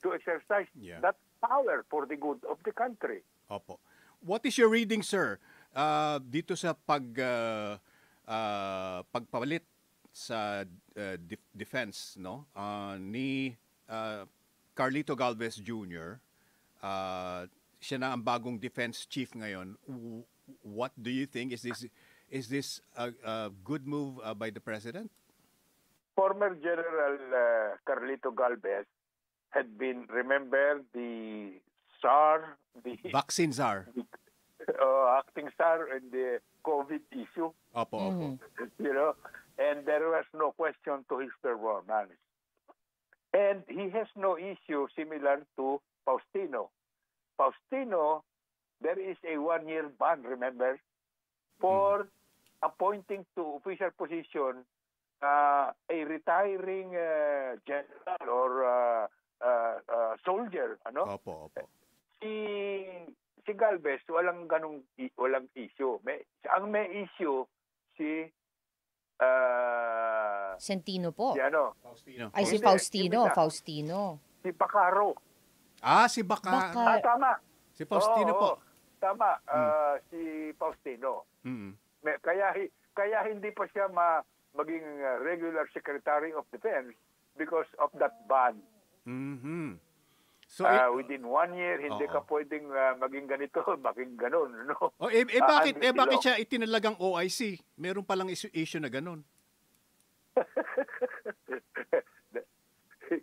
to exercise yeah. that power for the good of the country. Opo. What is your reading, sir? Uh, dito sa pag uh, uh, pagpalit sa uh, de defense, no? Uh, ni uh, Carlito Galvez Junior Uh, siya na ang bagong defense chief ngayon. What do you think? Is this is this a, a good move uh, by the president? Former General uh, Carlito Galvez had been, remember, the S A R, the... Vaccine S A R. Uh, acting S A R and the COVID issue. Opo, opo. You know, and there was no question to his performance. And he has no issue similar to Faustino. Faustino, there is a one-year ban, remember, for mm. appointing to official position uh, a retiring uh, general or... Uh, Uh, uh, soldier, ano? Opo, opo. Si, si Galvez, walang ganong, walang issue. May, ang may issue, si, uh, Centino po. Si ano? Faustino. Ay, si Faustino, si, Faustino. Si Bacarro. Ah, si Bacarro. Baca ah, tama. Si Faustino oo, po. Tama, mm. uh, si Faustino. Mm-hmm. May, kaya, kaya hindi pa siya ma, maging regular Secretary of Defense because of that ban. Mm-hmm. So uh, it, within one year, hindi uh-oh. ka pwedeng uh, maging ganito, maging ganon. No? Oh, eh, eh, bakit, uh, eh, bakit siya itinalagang O I C? Meron palang issue, issue na ganon.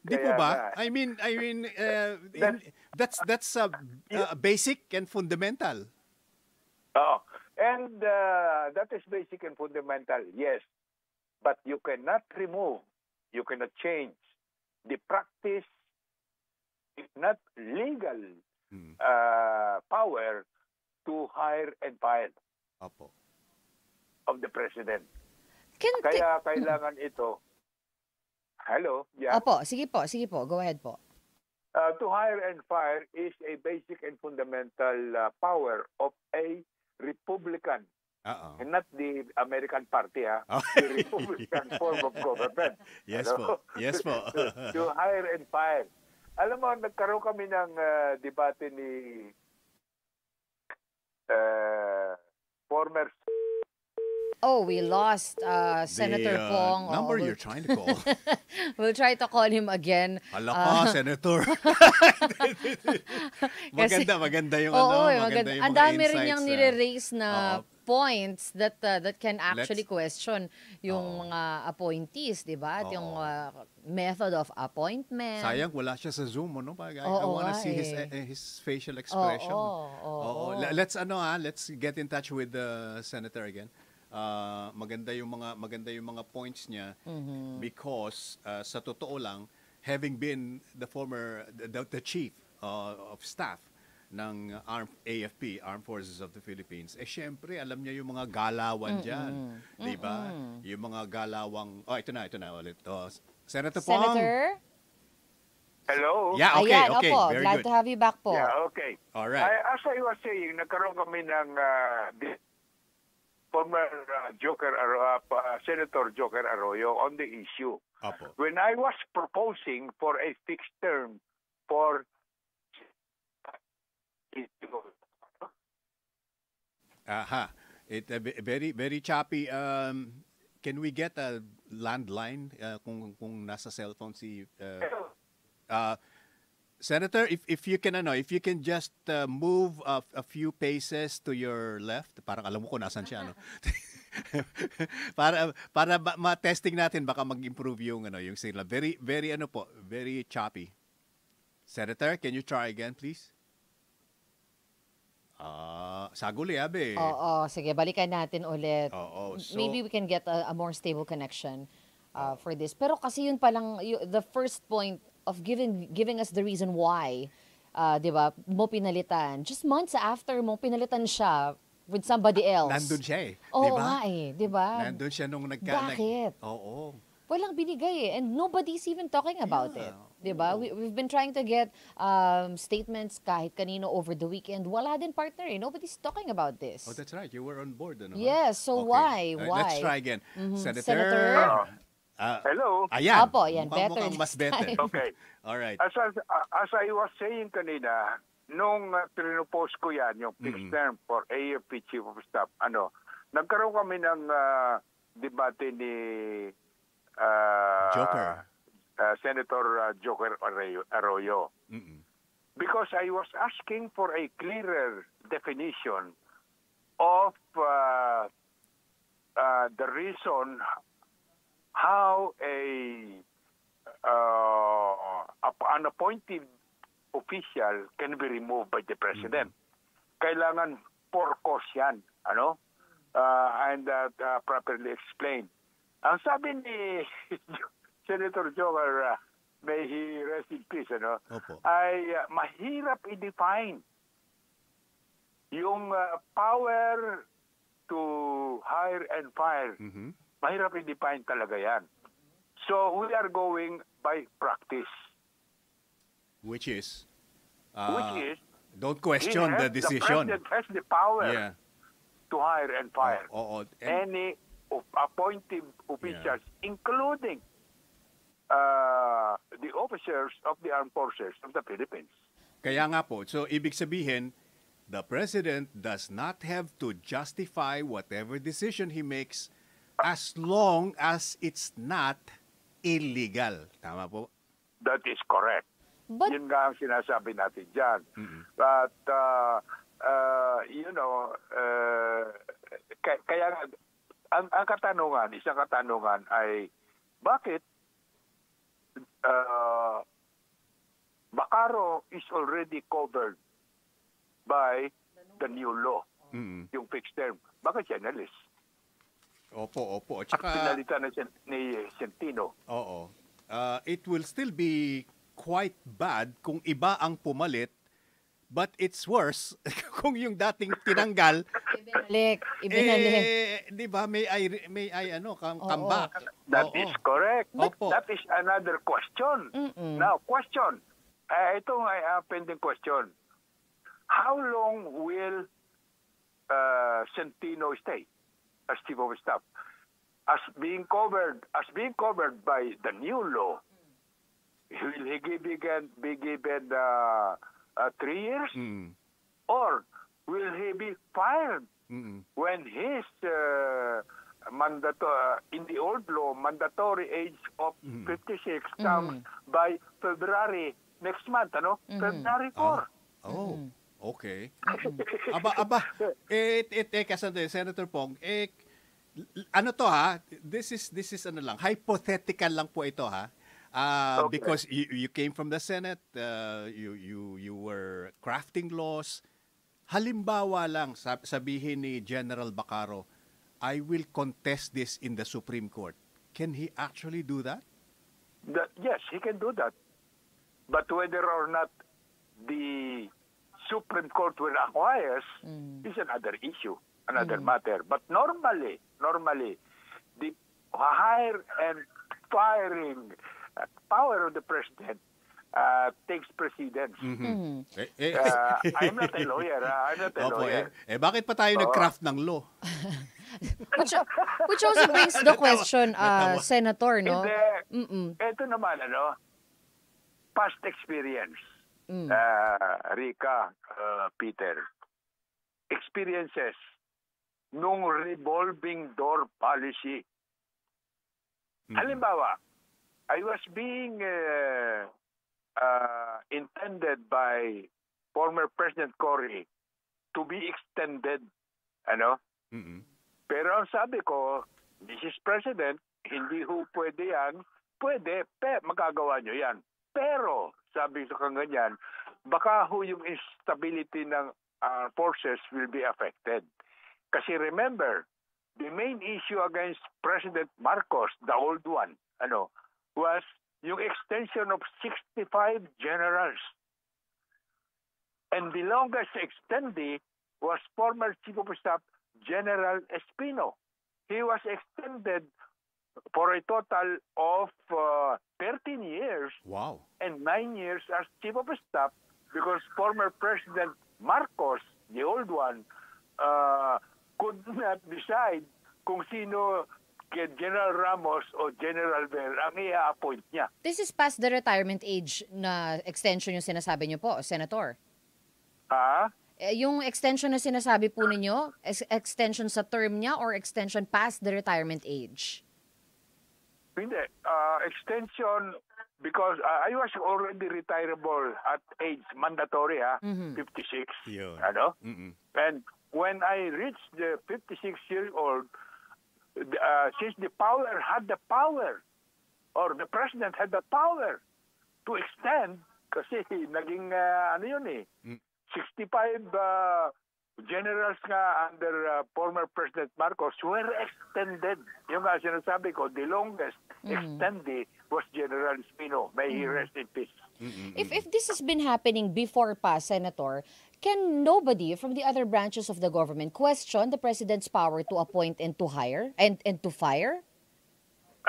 Di po ba? I mean, I mean uh, that's, in, that's, that's uh, uh, basic and fundamental. Oh, and uh, that is basic and fundamental, yes. But you cannot remove, you cannot change the practice, if not legal, hmm. uh, power to hire and fire Apo. of the president. Can Kaya kailangan ito. Hello? Yeah. Apo, sige po, sige po. Go ahead po. Uh, to hire and fire is a basic and fundamental uh, power of a Republican. Uh-oh. And not the American Party, ha? Oh. The Republican form of government. Yes ano? po, yes po. To hire and fire. Alam mo, nagkaroon kami ng uh, debate ni uh, former... Oh, we lost uh, Senator the, uh, Pong. The number oh, we'll, you're trying to call. We'll try to call him again. Hala pa, uh, Senator. maganda, maganda yung, oh, ano, oh, maganda, maganda yung mga insights. Ang dami rin niyang nire-raise na... Uh, points that uh, that can actually Let's, question yung oh. mga appointees, di ba? At oh. yung uh, method of appointment. Sayang, wala siya sa Zoom, no? I, oh, I wanna oh, see eh. his, uh, his facial expression. Oh, oh, oh, oh, oh. Let's, ano ha, let's get in touch with the senator again. Uh, maganda yung mga maganda yung mga points niya mm-hmm. because uh, sa totoo lang, having been the former the, the chief uh, of staff ng armed A F P, Armed Forces of the Philippines, eh syempre alam niya yung mga galawan diyan, mm-hmm. 'di ba? Mm-hmm. Yung mga galawang oh ito na ito na ulit. Oh, Senator Pong. Senator? Hello. Yeah, okay, Ayan, okay. Opo. Very Glad good. to have you back po. Yeah, okay. All right. I, as I was saying, nagkaroon kami ng uh, former uh, Joker Arroyo, uh, Senator Joker Arroyo on the issue. Apo. When I was proposing for a fixed term for Aha. It uh, very very choppy. Um, can we get a landline uh, kung kung nasa cellphone si uh, uh, Senator, if if you can ano, if you can just uh, move a, a few paces to your left, parang alam mo ko nasaan siya, no? para para ma-testing natin, baka mag-improve yung ano, yung signal. Very very ano po, very choppy. Senator, can you try again, please? Ah, uh, saguli abe. Oo, oh, sige, balikan natin ulit. Oh, oh. So, maybe we can get a, a more stable connection uh, for this. Pero kasi yun palang yung, the first point of giving giving us the reason why, uh, di ba, mo pinalitan. Just months after mo pinalitan siya with somebody else. Nandun siya eh. Oo nga eh, di ba? Nandun siya nung nagka... Bakit? Oo. Oh, oh. Walang binigay eh. And nobody's even talking about yeah. it. Di ba? Oh. We, we've been trying to get um, statements kahit kanino over the weekend. Wala din partner eh. Nobody's talking about this. Oh, that's right. You were on board. Ano, yes, huh? so okay. why? Uh, why? Let's try again. Mm-hmm. Senator... Senator? Uh-huh. Uh, Hello. Ayan. Apo, yan. Mukhang, better mukhang mas better. Okay. All right. As, as, as I was saying kanina, nung uh, trinopose ko yan, yung fixed mm-hmm. term for A F P Chief of Staff, ano, nagkaroon kami ng uh, debate ni uh, Joker. Uh, Senator uh, Joker Arroyo. Mm-hmm. Because I was asking for a clearer definition of uh, uh, the reason how a uh, an appointed official can be removed by the president. Mm-hmm. Kailangan for cause yan, ano? Uh, and uh, uh, properly explained. Ang sabi ni Senator Joker, uh, may he rest in peace, ano? Opo. Ay uh, mahirap i-define yung uh, power to hire and fire. Mm-hmm. Mahirap i-define talaga yan. So, we are going by practice. Which is? Uh, Which is? Don't question the decision. The president has the power yeah. to hire and fire oh, oh, oh. And, any of appointed officials, yeah. including uh, the officers of the armed forces of the Philippines. Kaya nga po. So, ibig sabihin, the president does not have to justify whatever decision he makes as long as it's not illegal. Tama po? That is correct. But, yun nga ang sinasabi natin dyan. Mm-hmm. But, uh, uh, you know, uh, kaya, kaya ang, ang katanungan, isang katanungan ay, bakit uh, Bacarro is already covered by the new law, mm-hmm. yung fixed term. Bakit siya nalis? Opo, opo. At pinalitan ni Centino. Oo. Uh, it will still be quite bad kung iba ang pumalit, but it's worse kung yung dating tinanggal. Ibinalik. Ibinalik. Eh, di ba? May I, may I, ano, come, come back. That oo. is correct. Opo. That is another question. Mm-mm. Now, question. Uh, itong uh, pending question. How long will uh, Centino stay as chief of staff, as being covered, as being covered by the new law? Will he be given uh, uh, three years, mm. or will he be fired mm-mm. when his uh, mandatory in the old law mandatory age of mm. fifty-six comes mm. by February next month? Ano? Mm-hmm. February four. Oh. Oh. Okay. Aba, aba. Eh, teka, sandali, Senator Pong. Eh, ano to ha? This is, this is ano lang, hypothetical lang po ito ha. Uh, okay. Because you, you came from the Senate, uh, you, you, you were crafting laws. Halimbawa lang, sabihin ni General Bacarro, I will contest this in the Supreme Court. Can he actually do that? That, yes, he can do that. But whether or not the Supreme Court will acquire mm. is another issue, another mm. matter. But normally, normally, the higher and firing power of the president Uh, takes precedence. Mm-hmm. eh, eh. Uh, I'm not a lawyer. Uh, I'm not a Opo, lawyer. Eh, eh, bakit pa tayo oh. nag-craft ng law? which, which also brings the question, uh, Senator, no? Ito naman, ano, past experience, mm. uh, Rica, uh, Peter, experiences nung revolving door policy. Mm. Halimbawa, I was being uh, Uh, intended by former President Cory to be extended, ano? Mm-hmm. Pero ang sabi ko, Missus President, hindi ho pwede yan. Pwede, pe, magagawa nyo yan. Pero, sabi ko kang ganyan, baka ho yung instability ng uh, forces will be affected. Kasi remember, the main issue against President Marcos, the old one, ano, was yung extension of sixty-five generals. And the longest extendee was former Chief of Staff General Espino. He was extended for a total of uh, thirteen years wow. and nine years as Chief of Staff because former President Marcos, the old one, uh, could not decide kung sino kay General Ramos o General Ver ang i-appoint niya. This is past the retirement age na extension yung sinasabi niyo po, Senator. Ah? Yung extension na sinasabi po ninyo, extension sa term niya or extension past the retirement age? Hindi. Uh, extension because uh, I was already retirable at age mandatory, ha? Mm-hmm. fifty-six. Yun. Ano? Mm-hmm. And when I reached the fifty-six years old, Uh, since the power had the power, or the president had the power to extend, kasi naging uh, ano yun eh, mm. sixty-five uh, generals nga under uh, former President Marcos were extended. Yung nga sinasabi ko, the longest mm. extended was General Espino. May mm. he rest in peace. Mm-hmm. If, if this has been happening before pa, Senator, can nobody from the other branches of the government question the president's power to appoint and to hire and and to fire?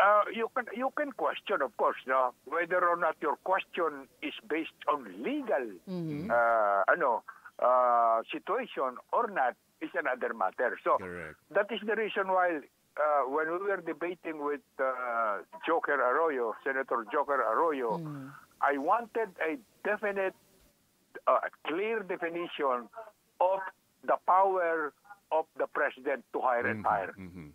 Uh, you can you can question, of course, no, whether or not your question is based on legal, mm-hmm. uh, ano, uh, situation or not is another matter. So correct. That is the reason why uh, when we were debating with uh, Joker Arroyo, Senator Joker Arroyo, mm-hmm. I wanted a definite, a clear definition of the power of the president to hire and fire. Mm-hmm.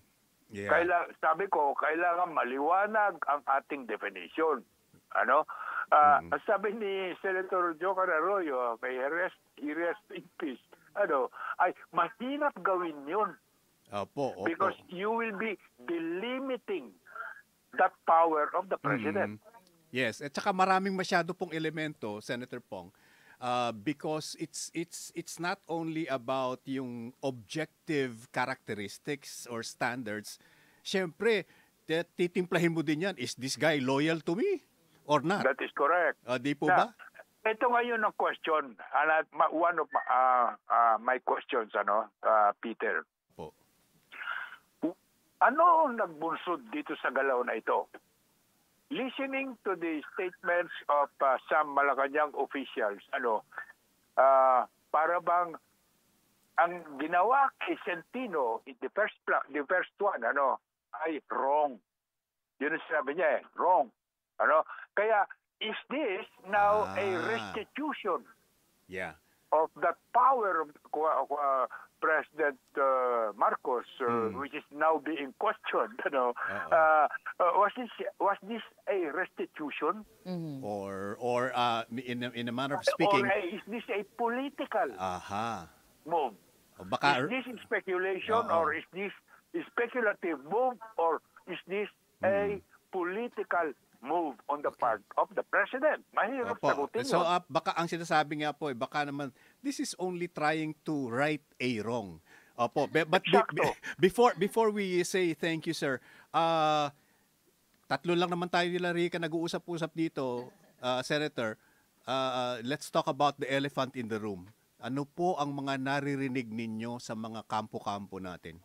Yeah. Kaila, sabi ko, kailangan maliwanag ang ating definition. Ano? Uh, mm-hmm. Sabi ni Senator Joker Arroyo, may rest, he rest in peace. Ano? Ay, mahirap gawin yun. Opo, opo. Because you will be delimiting that power of the president. Mm-hmm. Yes, at saka maraming masyado pong elemento, Senator Pong, Uh, because it's it's it's not only about yung objective characteristics or standards. Siyempre, titimplahin mo din yan. Is this guy loyal to me or not? That is correct. Uh, di po na, ba? Ito ngayon ang question. One of my, uh, uh, my questions, ano, uh, Peter. Po. Ano ang nagbunsod dito sa galaw na ito? Listening to the statements of uh, some Malacanang officials, ano, uh, para bang ang ginawa kay Centino in the first the first one, ano, ay wrong. Yun ang sinabi niya, eh, wrong. Ano? Kaya is this now ah. a restitution yeah. of that power of, uh, President uh, Marcos, uh, mm. which is now being questioned, you know, uh, uh, was this was this a restitution, mm. or or uh, in a, in a manner of speaking, or a, is this a political Aha. move? Baka, is this speculation, uh-oh. or is this speculative move, or is this mm. a political move on the part of the president? Mahirap sagutin. So uh, baka ang sinasabi nga po, eh, baka naman, this is only trying to right a wrong. Opo, but, but be, before before we say thank you, sir, uh, tatlo lang naman tayo nila Rica nag-uusap-usap dito, uh, Senator. Uh, let's talk about the elephant in the room. Ano po ang mga naririnig ninyo sa mga kampo-kampo natin?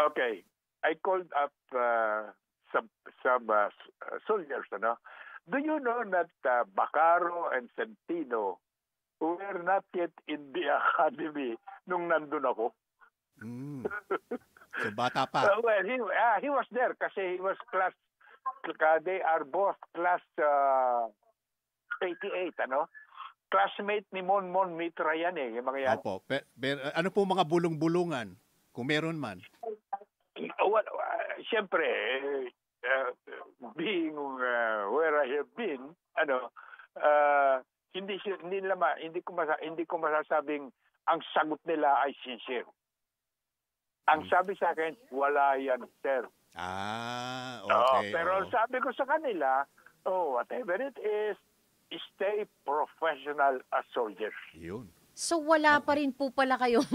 Okay. I called up... Uh, Some, some uh, soldiers, you know. Do you know that uh, Bacarro and Centino were not yet in the academy nung nandun ako? Mm. So bata pa. Uh, well, he, uh, he was there kasi he was class, they are both class uh, eighty-eight, ano? Classmate ni Mon Mon Mitra yan eh, yung mga yan. Opo. Pero, pero, ano po mga bulong-bulungan, kung meron man? Well, uh, siyempre, uh, being uh, where I have been, ano, uh, hindi hindi naman, hindi ko masa, hindi ko masasabing ang sagot nila ay sincere. Ang sabi sa akin, wala yan, sir. Ah, okay. Oh, pero oh. sabi ko sa kanila, oh, whatever it is, stay professional as soldiers. Yun. So wala pa rin po pala kayong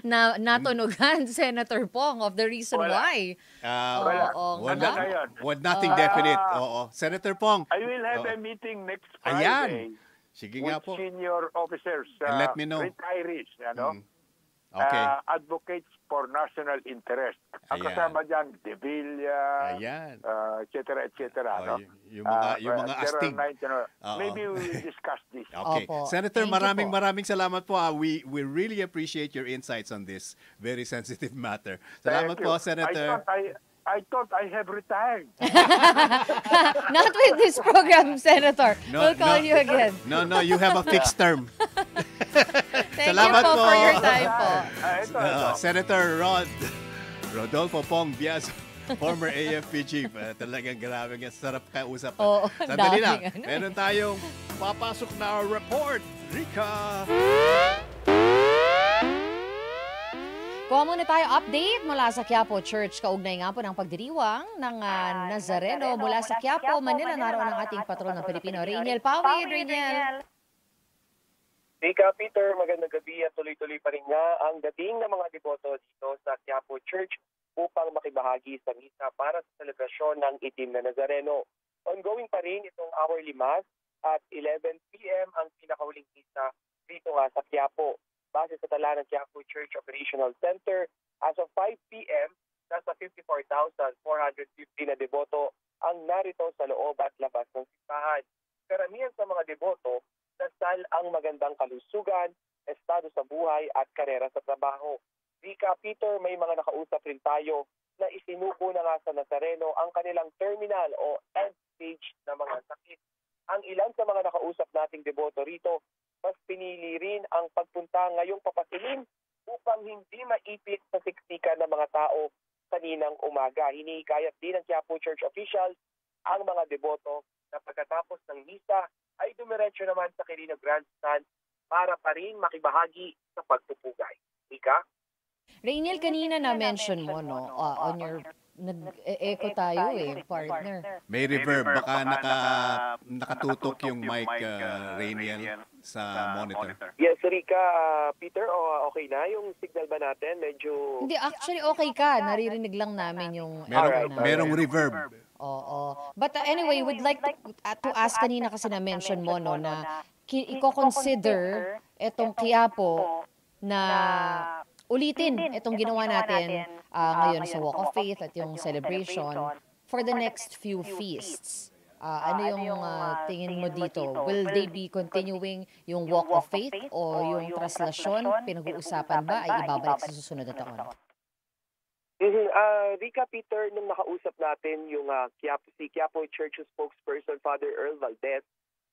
na natunugan, Senator Pong, of the reason wala. why. Uh, wala. Oh, oh, wala. Wala nothing uh, definite. Oo. Senator Pong. I will have oh. a meeting next Friday. Ayan. Sige nga po. With senior officers, uh, let me know. Retirees, ano? Mm. Okay. Uh, advocates for national interest. Ang kasama dyan, De Villa, uh, et cetera, et cetera. Oh, no? Yung mga, uh, yung mga astig. Uh, Maybe we will discuss this. Okay. Opo. Senator, Thank maraming maraming salamat po. Uh, we we really appreciate your insights on this very sensitive matter. Salamat po, Senator. I I thought I have retired. Not with this program, Senator. No, we'll call no, you again. No, no, you have a fixed term. Thank Salamat you po, po for your time po. Uh, ito, ito. Uh, Senator Rod, Rodolfo Pong Biazon, former A F P chief. Uh, talagang grabe. Sarap kausap. Oh, sandali na. Ano. Meron tayong papasok na report. Rica! Kuha muna tayo update mula sa Quiapo Church. Kaugnay nga po ng pagdiriwang ng uh, Nazareno mula sa Quiapo, Manila. Naroon ang ating patrol ng Pilipino, Regiel Pawid. Regiel. Rika, Peter, magandang gabi at tuloy-tuloy pa rin nga ang dating ng mga deboto dito sa Quiapo Church upang makibahagi sa misa para sa selebrasyon ng itim na Nazareno. Ongoing pa rin itong hourly mass at eleven p m ang pinakahuling misa dito nga sa Quiapo. Base sa tala ng Quiapo Church Operational Center, as of five p m, nasa fifty-four thousand four hundred fifty na deboto ang narito sa loob at labas ng simbahan. Karamihan sa mga deboto, dasal ang magandang kalusugan, estado sa buhay at karera sa trabaho. Rika, Peter, may mga nakausap rin tayo na isinuko na nga sa Nazareno ang kanilang terminal o end stage na mga sakit. Ang ilan sa mga nakausap nating deboto rito, mas pinili rin ang pagpunta ngayong papasilim upang hindi maipit sa siksikan ng mga tao kaninang umaga. Hinihikayat din ng Quiapo Church officials ang mga deboto na pagkatapos ng misa ay dumiretso naman sa Quirino Grandstand para pa rin makibahagi sa pagpupugay. Ika? Reynel, kanina na-mention mo, no, uh, on your, nag-echo tayo eh, partner. May reverb, baka naka, nakatutok yung mic, uh, Reynel, sa monitor. Yes, Rika, uh, Peter, oh, okay na? Yung signal ba natin? Medyo... Hindi, actually okay ka. Naririnig lang namin yung... Merong, na. merong reverb. Oo. Oh, oh. But uh, anyway, we'd like to, uh, to ask kanina kasi na-mention mo, no, na i-consider itong Quiapo na ulitin itong ginawa natin uh, ngayon sa Walk of Faith at yung celebration for the next few feasts. Uh, ano yung uh, tingin mo dito? Will they be continuing yung Walk of Faith o yung translasyon? Pinag-uusapan ba ay ibabalik sa susunod na taon? Mm-hmm. Uh, Rika, Peter, nung nakausap natin yung uh, Quiapo, si Quiapo Church spokesperson Father Earl Valdez,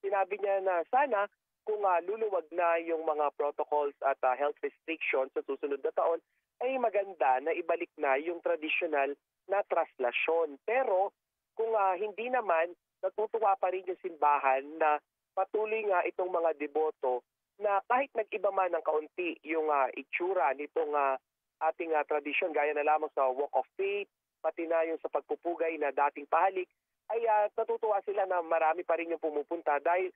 sinabi niya na sana kung uh, luluwag na yung mga protocols at uh, health restrictions sa susunod na taon, ay maganda na ibalik na yung traditional na traslasyon. Pero kung uh, hindi naman, natutuwa pa rin yung simbahan na patuloy nga itong mga deboto na kahit nag-iba man ng kaunti yung uh, itsura nitong uh, ating uh, tradisyon, gaya na lamang sa Walk of Faith, pati na yung sa pagpupugay na dating pahalik, ay uh, natutuwa sila na marami pa rin yung pumupunta dahil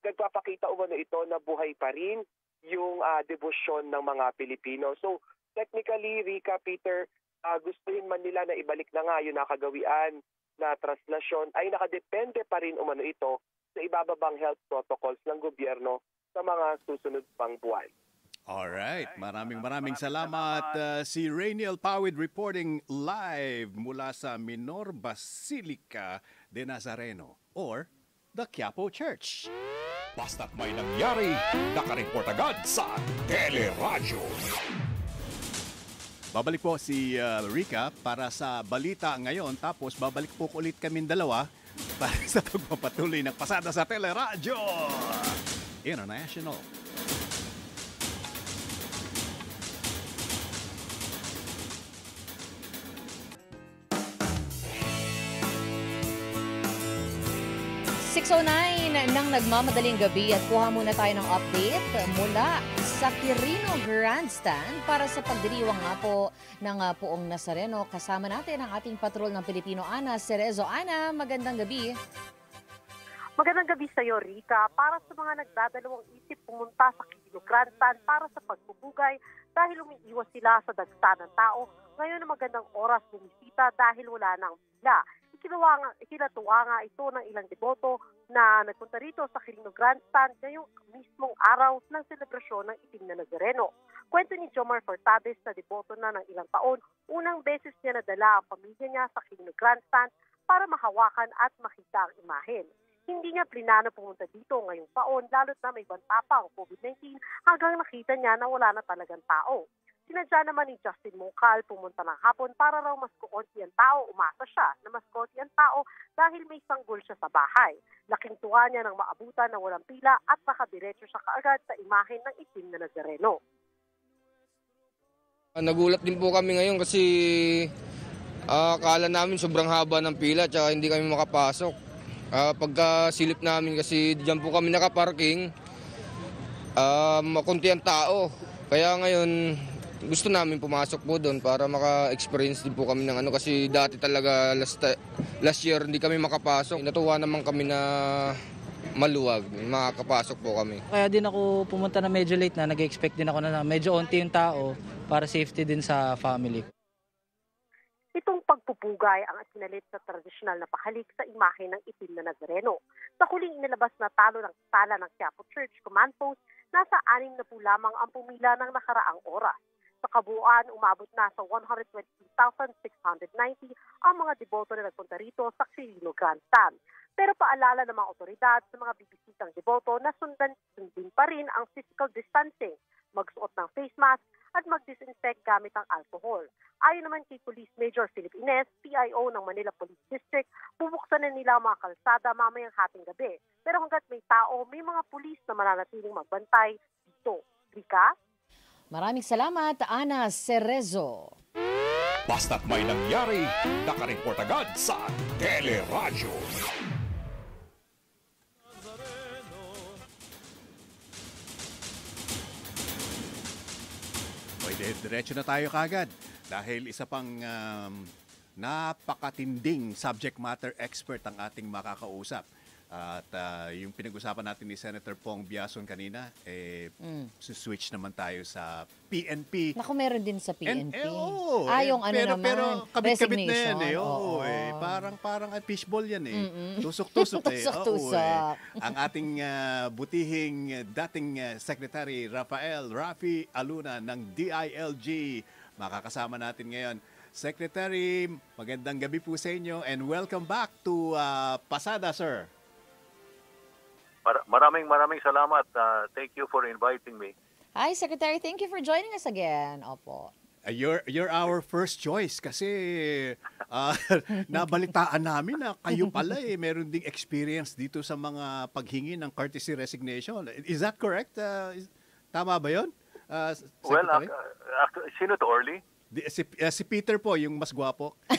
nagpapakita umano ito na buhay pa rin yung uh, debosyon ng mga Pilipino. So, technically, Rica, Peter, uh, gustuhin man nila na ibalik na nga yung nakagawian na traslasyon ay nakadepende pa rin umano ito sa ibababang health protocols ng gobyerno sa mga susunod pang buwan. Alright, maraming maraming salamat. Uh, si Regiel Pawid reporting live mula sa Minor Basilica de Nazareno or the Quiapo Church. Basta't may nangyari, nakareport agad sa Teleradyo. Babalik po si uh, Rica para sa balita ngayon, tapos babalik po ulit kaming dalawa para sa pagpapatuloy ng pasada sa Teleradyo International. six oh nine ng nagmamadaling gabi at kuha muna tayo ng update mula sa Quirino Grandstand para sa pagdiriwang nga po ng Poong Nazareno. Kasama natin ang ating patrol ng Pilipino, Ana Cerezo. Ana, magandang gabi. Magandang gabi sa iyo, Rica. Para sa mga nagdadalawang isip pumunta sa Quirino Grandstand para sa pagpupugay dahil umiiwas sila sa dagsa ng tao, ngayon ang magandang oras bumisita dahil wala nang pila. Ikinatuwa nga ito ng ilang deboto na nagpunta rito sa Quirino Grandstand ngayong mismong araw ng selebrasyon ng itim na Nazareno. Kwento ni Jomar Fortades na deboto na ng ilang taon, unang beses niya nadala ang pamilya niya sa Quirino Grandstand para mahawakan at makita ang imahen. Hindi niya plinano pumunta dito ngayong taon lalo't na may banta pa ang COVID nineteen hanggang nakita niya na wala na talagang tao. Sinadya naman ni Justin Mongcal pumunta ng hapon para raw mas konti ang tao, umasa siya na mas konti ang tao dahil may sanggol siya sa bahay. Laking tuwa niya ng maabutan na walang pila at makadiretso siya kaagad sa imahen ng itim na Nazareno. Nagulat din po kami ngayon kasi uh, akala namin sobrang haba ng pila at hindi kami makapasok. Uh, pagkasilip namin kasi diyan po kami nakaparking, uh, makunti ang tao. Kaya ngayon, gusto namin pumasok po doon para maka-experience din po kami ng ano kasi dati talaga last, last year hindi kami makapasok. Natuwa naman kami na maluwag, makakapasok po kami. Kaya din ako pumunta na medyo late na, nag-expect din ako na medyo onti yung tao para safety din sa family. Itong pagpupugay ang atinalit sa tradisyonal na pahalik sa imahe ng itim na Nazareno. Sa huling inilabas na talo ng tala ng Quiapo Church Command Post, nasa anim na po lamang ang pumila ng nakaraang oras. Sa kabuuan, umabot na sa one hundred twenty-two thousand six hundred ninety ang mga deboto na nagpunta rito sa Quirino Grandstand. Pero paalala ng mga otoridad sa mga bibisitang deboto na sundan sundin pa rin ang physical distancing, magsuot ng face mask at mag-disinfect gamit ang alcohol. Ayon naman kay Police Major Philip Ines, P I O ng Manila Police District, bubuksan na nila ang mga kalsada mamayang hating gabi. Pero hanggat may tao, may mga pulis na mananatiling magbantay dito. Rika? Maraming salamat, Ana Cerezo. Basta't may nangyari, nakareport agad sa Teleradyo. Pwede, diretso na tayo kagad dahil isa pang um, napakatinding subject matter expert ang ating makakausap. At uh, yung pinag-usapan natin ni Senator Pong Biazon kanina, eh, mm. switch naman tayo sa P N P. Naku, meron din sa P N P. And, eh, oh, ah, yung eh, ano pero, naman, pero, kabit-kabit na yan eh. Oh, oh. Eh. Parang, parang fishball yan eh. Tusok-tusok mm -mm. eh. Tusok-tusok. Oh, eh. Ang ating uh, butihing dating uh, Secretary Rafael Rafi Alunan ng D I L G. Makakasama natin ngayon. Secretary, magandang gabi po sa inyo and welcome back to uh, Pasada, sir. Maraming maraming salamat. Uh, thank you for inviting me. Hi, Secretary. Thank you for joining us again. Opo. You're, you're our first choice kasi uh, nabalitaan namin na kayo pala eh, meron ding experience dito sa mga paghingi ng courtesy resignation. Is that correct? Uh, is, tama ba yun? Uh, well, uh, uh, sino to, Orly? Di, si, uh, si Peter po, yung mas gwapo. uh,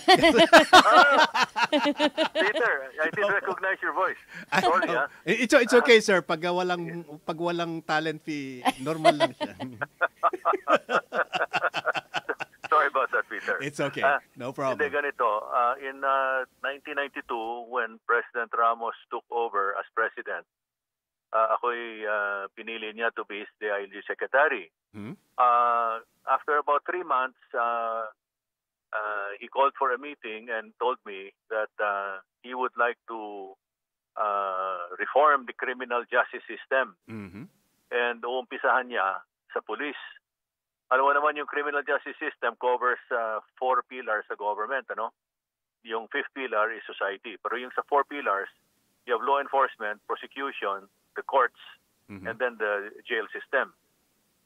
Peter, I didn't recognize your voice. Sorry, uh, it's, it's okay, uh, sir. Pag walang, pag walang talent fee, normal lang siya. Sorry about that, Peter. It's okay. Uh, no problem. Hindi ganito. Uh, in uh, nineteen ninety-two, when President Ramos took over as president, uh, ako'y uh, pinili niya to be his D I L G secretary. Hmm? Uh, after about three months, uh, uh, he called for a meeting and told me that uh, he would like to uh, reform the criminal justice system. Mm-hmm. And uumpisahan niya sa police. Alam mo naman yung criminal justice system covers uh, four pillars sa government, ano? Yung fifth pillar is society. Pero yung sa four pillars, you have law enforcement, prosecution, the courts, mm-hmm. and then the jail system.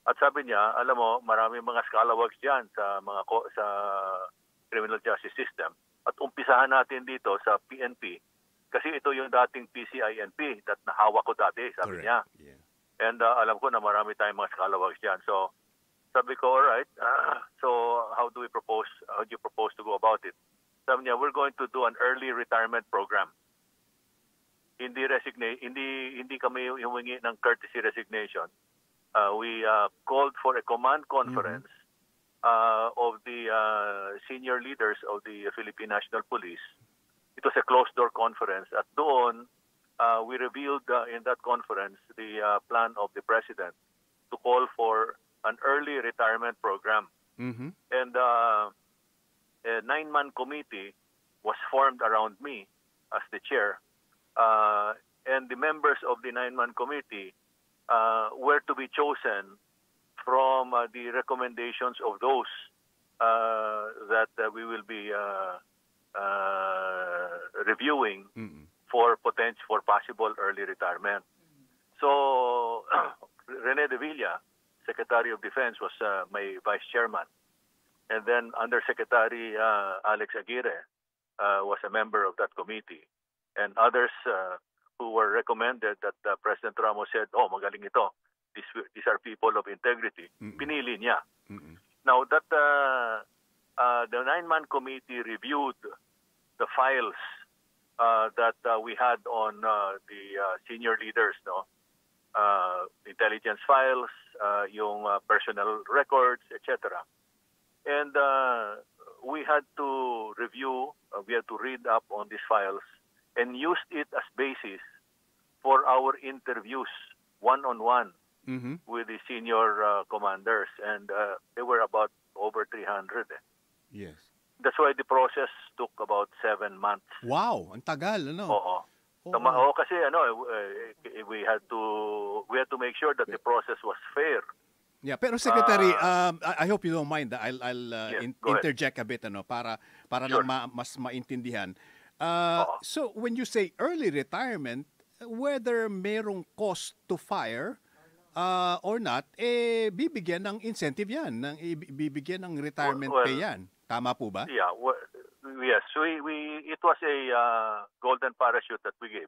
At sabi niya, alam mo, maraming mga scalawags dyan sa mga sa criminal justice system. At umpisahan natin dito sa P N P kasi ito yung dating P C I N P that nahawak ko dati, sabi Correct. Niya. Yeah. And uh, alam ko na marami tayong mga scalawags dyan. So, sabi ko, all right, uh, so how do we propose, how do you propose to go about it? Sabi niya, we're going to do an early retirement program. Hindi resignate, hindi, hindi kami humingi ng courtesy resignation. Uh, we uh, called for a command conference mm-hmm. uh, of the uh, senior leaders of the Philippine National Police. It was a closed-door conference. At doon, uh, we revealed uh, in that conference the uh, plan of the president to call for an early retirement program. Mm-hmm. And uh, a nine-man committee was formed around me as the chair. Uh, and the members of the nine-man committee uh, were to be chosen from uh, the recommendations of those uh, that uh, we will be uh, uh, reviewing mm-hmm. for, potential, for possible early retirement. So Rene de Villa, Secretary of Defense, was uh, my vice chairman. And then Undersecretary uh, Alex Aguirre uh, was a member of that committee. And others uh, who were recommended that uh, President Ramos said, oh, magaling ito. These, these are people of integrity. Mm-mm. Pinili niya. Mm-mm. Now, that uh, uh, the nine-man committee reviewed the files uh, that uh, we had on uh, the uh, senior leaders, no? Uh, intelligence files, uh, yung uh, personal records, et cetera. And uh, we had to review, uh, we had to read up on these files and used it as basis for our interviews one-on-one mm-hmm. with the senior uh, commanders. And uh, they were about over three hundred. Yes. That's why the process took about seven months. Wow, ang tagal, ano? Oo. Oh, oh, kasi ano, we had to we had to make sure that the process was fair. Yeah, pero Secretary, uh, um, I hope you don't mind. I'll, I'll uh, yes, in, interject ahead. a bit, ano, para para sure. lang ma, mas maintindihan. Uh, oh. So when you say early retirement, whether merong cost to fire uh, or not, eh bibigyan ng incentive yan, ng bibigyan ng retirement well, well, pay yan. Tama po ba? Yeah. Well, yes, we, we it was a uh, golden parachute that we gave.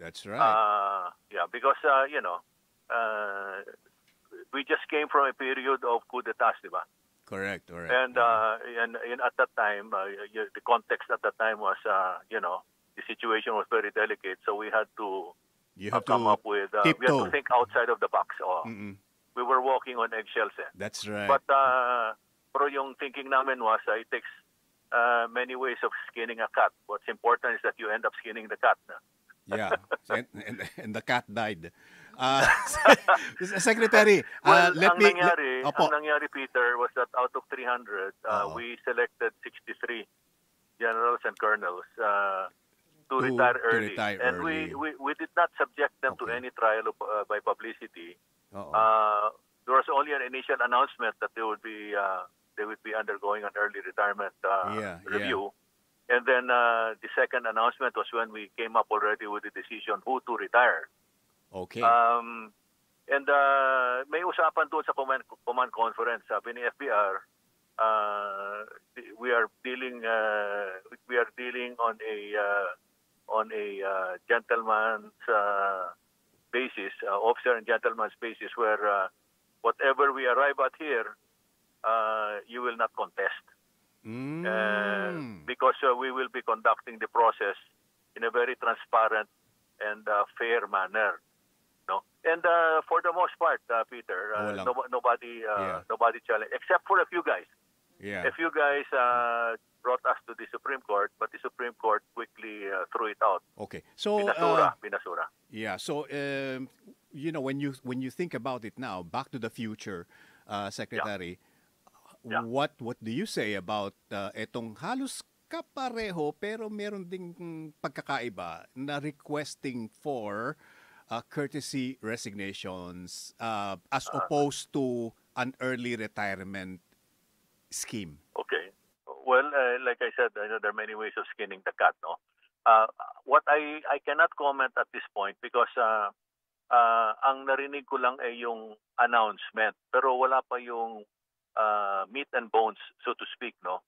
That's right. Uh, yeah, because uh, you know, uh, we just came from a period of coup d'état, diba? Correct. All right. And uh, and and at that time, uh, the context at that time was, uh, you know, the situation was very delicate, so we had to you have uh, come to up with uh, we had to think outside of the box. Oh, mm-mm. We were walking on eggshells. Eh. That's right. But uh, pero yung thinking namin was, uh, it takes Uh, many ways of skinning a cat. What's important is that you end up skinning the cat. Yeah, and, and, and the cat died. Uh, Secretary, well, uh, let ang me... Nangyari, let, ang nangyari, Peter, was that out of three hundred, uh, uh, we selected sixty-three generals and colonels uh, to, to retire early. To retire and early. We, we, we did not subject them okay. to any trial uh, by publicity. Uh, uh, there was only an initial announcement that they would be... Uh, they would be undergoing an early retirement uh, yeah, review. Yeah. And then uh, the second announcement was when we came up already with the decision who to retire. Okay. Um, and uh, may usapan doon sa command, command conference, sabi ni F B R, uh, we are dealing uh, we are dealing on a uh, on a uh, gentleman's uh, basis, uh, officer and gentleman's basis, where uh, whatever we arrive at here, uh, you will not contest. Mm. Uh, because uh, we will be conducting the process in a very transparent and uh, fair manner. No? And uh, for the most part, uh, Peter, uh, no, nobody, uh, yeah. nobody challenged, except for a few guys. Yeah. A few guys uh, brought us to the Supreme Court, but the Supreme Court quickly uh, threw it out. Okay, so Pinasura, uh, Pinasura. Yeah, so um, you know, when you when you think about it now, back to the future, uh, Secretary. Yeah. Yeah. What what do you say about uh, etong halos kapareho pero meron ding pagkakaiba na requesting for uh, courtesy resignations uh, as uh, opposed to an early retirement scheme? Okay. Well, uh, like I said, I know there are many ways of skinning the cat. No, uh, what I I cannot comment at this point because uh, uh, ang narinig ko lang ay yung announcement pero wala pa yung Uh, meat and bones, so to speak, no?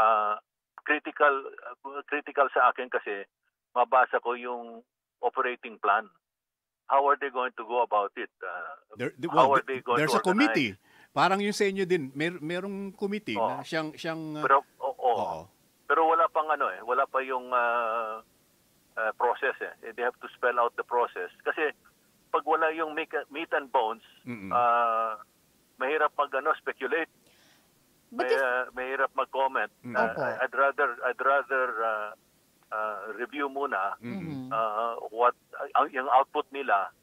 Uh, critical, uh, critical sa akin kasi mabasa ko yung operating plan. How are they going to go about it? Uh, there, well, how are they going there's to a organize? Committee. Parang yung sa inyo din, mer merong committee oh. na siyang... siyang uh, pero, oh, oh. Oh, oh. pero wala pang ano eh, wala pa yung uh, uh, process eh. They have to spell out the process. Kasi pag wala yung meat and bones, mm -mm. uh, mahirap mag ano, speculate. May, if... uh, mahirap mag-comment. Mm-hmm. uh, okay. I'd rather I'd rather uh, uh, review muna mm-hmm. uh, what uh, yung output nila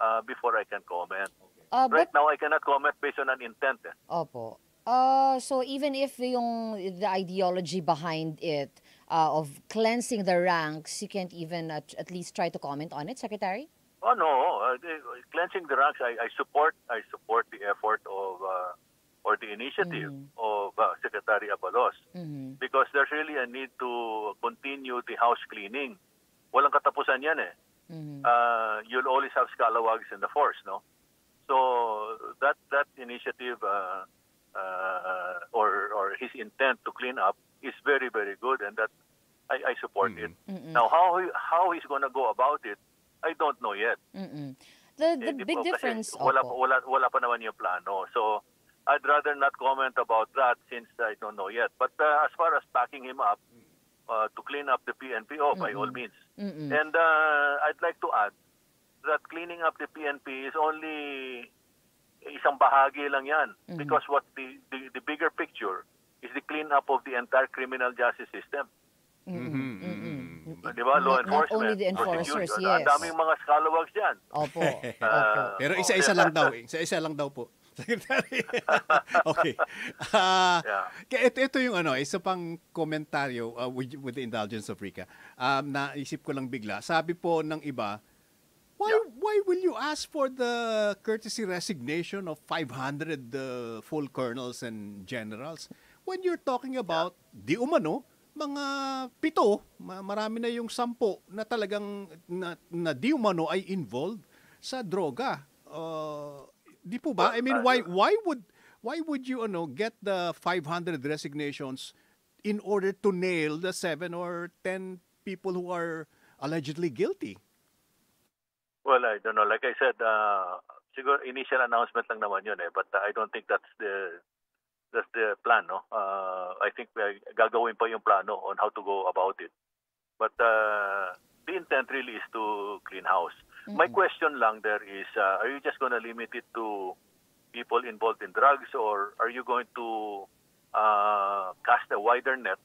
uh, before I can comment. Uh, right but... now I cannot comment based on an intent. Eh. Opo. Uh, so even if yung the ideology behind it uh, of cleansing the ranks, you can't even at, at least try to comment on it, Secretary? Oh no, uh, the, cleansing the ranks. I, I support. I support the effort of uh, or the initiative mm-hmm. of uh, Secretary Abalos mm-hmm. because there's really a need to continue the house cleaning. Walang katapusan yan eh. Mm-hmm. uh, you'll always have scalawags in the force, no? So that that initiative uh, uh, or or his intent to clean up is very very good, and that I, I support mm-hmm. it. Mm-hmm. Now how he, how he's gonna go about it, I don't know yet. Mm-mm. The the eh, big po, difference. Wala, wala, wala pa naman yung plano. So I'd rather not comment about that since I don't know yet. But uh, as far as backing him up uh, to clean up the P N P, oh, by all means. Mm-mm. And uh, I'd like to add that cleaning up the P N P is only isang bahagi lang yan. Mm-hmm. Because what the, the, the bigger picture is the cleanup of the entire criminal justice system. Mm-hmm. Diba? Law enforcement. Only the enforcers, yes. Ang daming mga scalawags yan. Opo. Pero isa-isa lang daw. Isa-isa lang daw po. Secretary. Okay. Ito yung ano, isa pang komentaryo with the indulgence of Rica. Naisip ko lang bigla. Sabi po ng iba, why will you ask for the courtesy resignation of five hundred full colonels and generals when you're talking about di umano mga pito, marami na yung sampo na talagang na, na di umano ay involved sa droga. Uh, di po ba? I mean, why why would why would you ano get the five hundred resignations in order to nail the seven or ten people who are allegedly guilty? Well, I don't know. Like I said, uh, siguro initial announcement lang naman yun eh, but uh, I don't think that's the that's the plan, no? Uh, I think uh, gagawin pa yung plano on how to go about it. But uh, the intent really is to clean house. Mm-hmm. My question lang there is, uh, are you just going to limit it to people involved in drugs, or are you going to uh, cast a wider net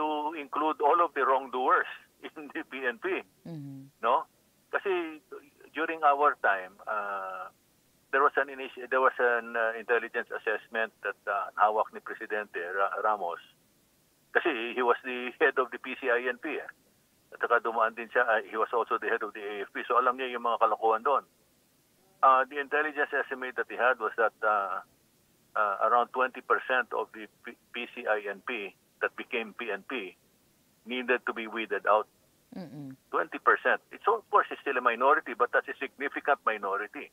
to include all of the wrongdoers in the P N P? Mm-hmm. No? Kasi during our time, uh, There was an there was an uh, intelligence assessment that uh, hawak ni Presidente Ra Ramos. Kasi he was the head of the P C I N P. Eh. At saka dumaan din siya, uh, he was also the head of the A F P. So alam niya yung mga kalokohan doon. Uh, the intelligence estimate that he had was that uh, uh, around twenty percent of the P C I N P that became P N P needed to be weeded out. Mm-mm. twenty percent. It's, of course, it's still a minority, but that's a significant minority.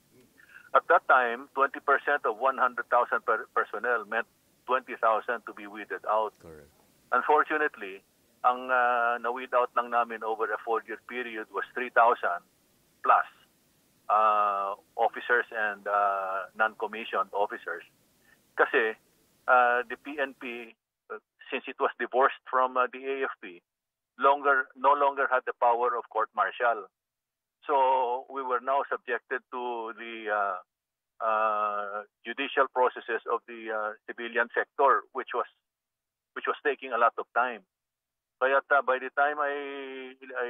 At that time, twenty percent of one hundred thousand per personnel meant twenty thousand to be weeded out. Correct. Unfortunately, ang uh, na-weed out lang namin over a four-year period was three thousand plus uh, officers and uh, non-commissioned officers. Kasi uh, the P N P, uh, since it was divorced from uh, the A F P, longer no longer had the power of court-martial. So we were now subjected to the uh, uh, judicial processes of the uh, civilian sector, which was which was taking a lot of time. Kaya uh, by the time I, I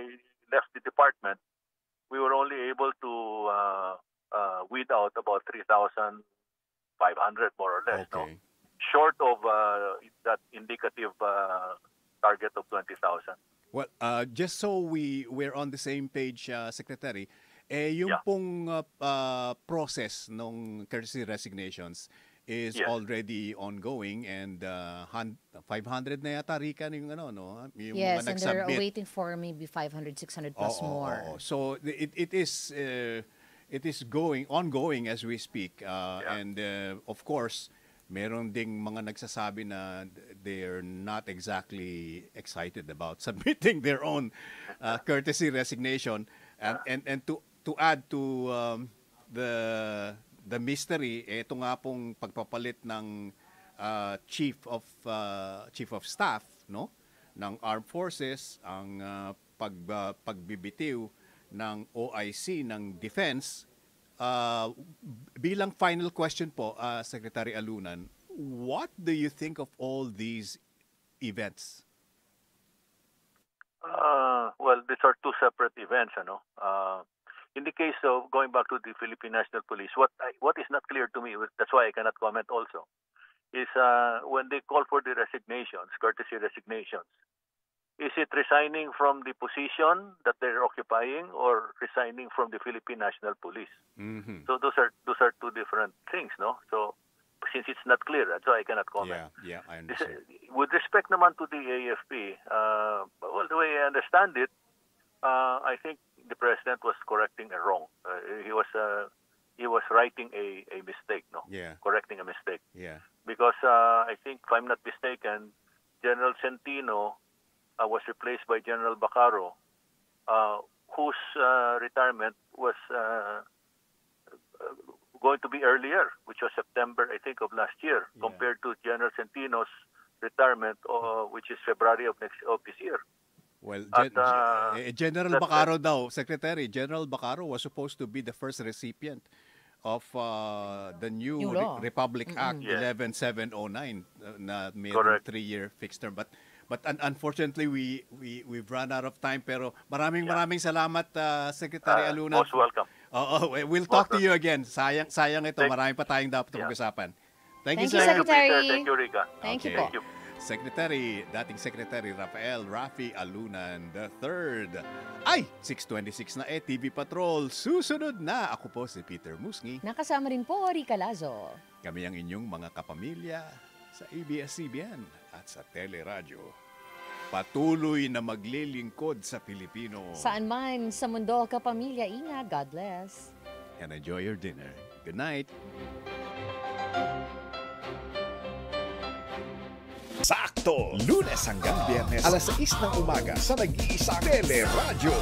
left the department, we were only able to uh, uh, weed out about three thousand five hundred more or less. Okay. No? Short of uh, that indicative uh, target of twenty thousand. Well, uh, just so we, we're on the same page, uh, Secretary, eh, yung yeah. pong uh, uh, process ng courtesy resignations is yes. already ongoing, and uh, five hundred na yata, Rica, yung ano, no? Yung yes, and they're waiting for maybe five hundred, six hundred plus oh, oh, more. Oh, oh. So it, it is uh, it is going ongoing as we speak. Uh, yeah. And uh, of course, meron ding mga nagsasabi na they're not exactly excited about submitting their own uh, courtesy resignation. And, yeah. and, and to, to add to um, the... the mystery, ito nga pong pagpapalit ng uh, chief of uh, chief of staff, no, ng armed forces, ang uh, pag uh, pagbibitiw ng O I C ng defense. Uh, bilang final question po, uh, Secretary Alunan, what do you think of all these events? Uh, well, these are two separate events, ano. Uh, In the case of going back to the Philippine National Police, what I, what is not clear to me, that's why I cannot comment also, is uh, when they call for the resignations, courtesy resignations, is it resigning from the position that they're occupying or resigning from the Philippine National Police? Mm-hmm. So those are those are two different things, no? So since it's not clear, that's why I cannot comment. Yeah, yeah, I understand. This, with respect naman to the A F P, uh, well, the way I understand it, uh, I think the president was correcting a wrong. Uh, he was uh, he was writing a, a mistake, no? Yeah. Correcting a mistake. Yeah. Because uh, I think, if I'm not mistaken, General Centino uh, was replaced by General Bacarro, uh, whose uh, retirement was uh, going to be earlier, which was September, I think, of last year, yeah. compared to General Centino's retirement, uh, which is February of next of this year. Well, At, uh, General Bacarro daw, Secretary, General Bacarro was supposed to be the first recipient of uh, the new, new Re Republic mm-hmm. Act yes. eleven seven oh nine uh, na may three-year fixed term. But but un unfortunately, we, we, we've run out of time. Pero maraming yeah. maraming salamat, uh, Secretary uh, Alunan. Most welcome. Uh, oh, we'll talk welcome. to you again. Sayang, sayang ito. Thank Maraming pa tayong dapat yeah. pag-usapan. Thank, Thank you, Secretary. Peter. Thank you, Rica. Thank okay. you. Thank you. Secretary, dating Secretary Rafael Rafi Alunan the third. Ay, six twenty-six na eh, T V Patrol. Susunod na. Ako po si Peter Musngi. Nakasama rin po, Rica Lazo. Kami ang inyong mga kapamilya sa A B S C B N at sa Teleradyo. Patuloy na maglilingkod sa Pilipino. Saan man sa mundo, kapamilya, ingat. God bless. And enjoy your dinner. Good night. Sakto! Lunes hanggang Biyernes, alas sais ng umaga sa nag-iisang Teleradyo.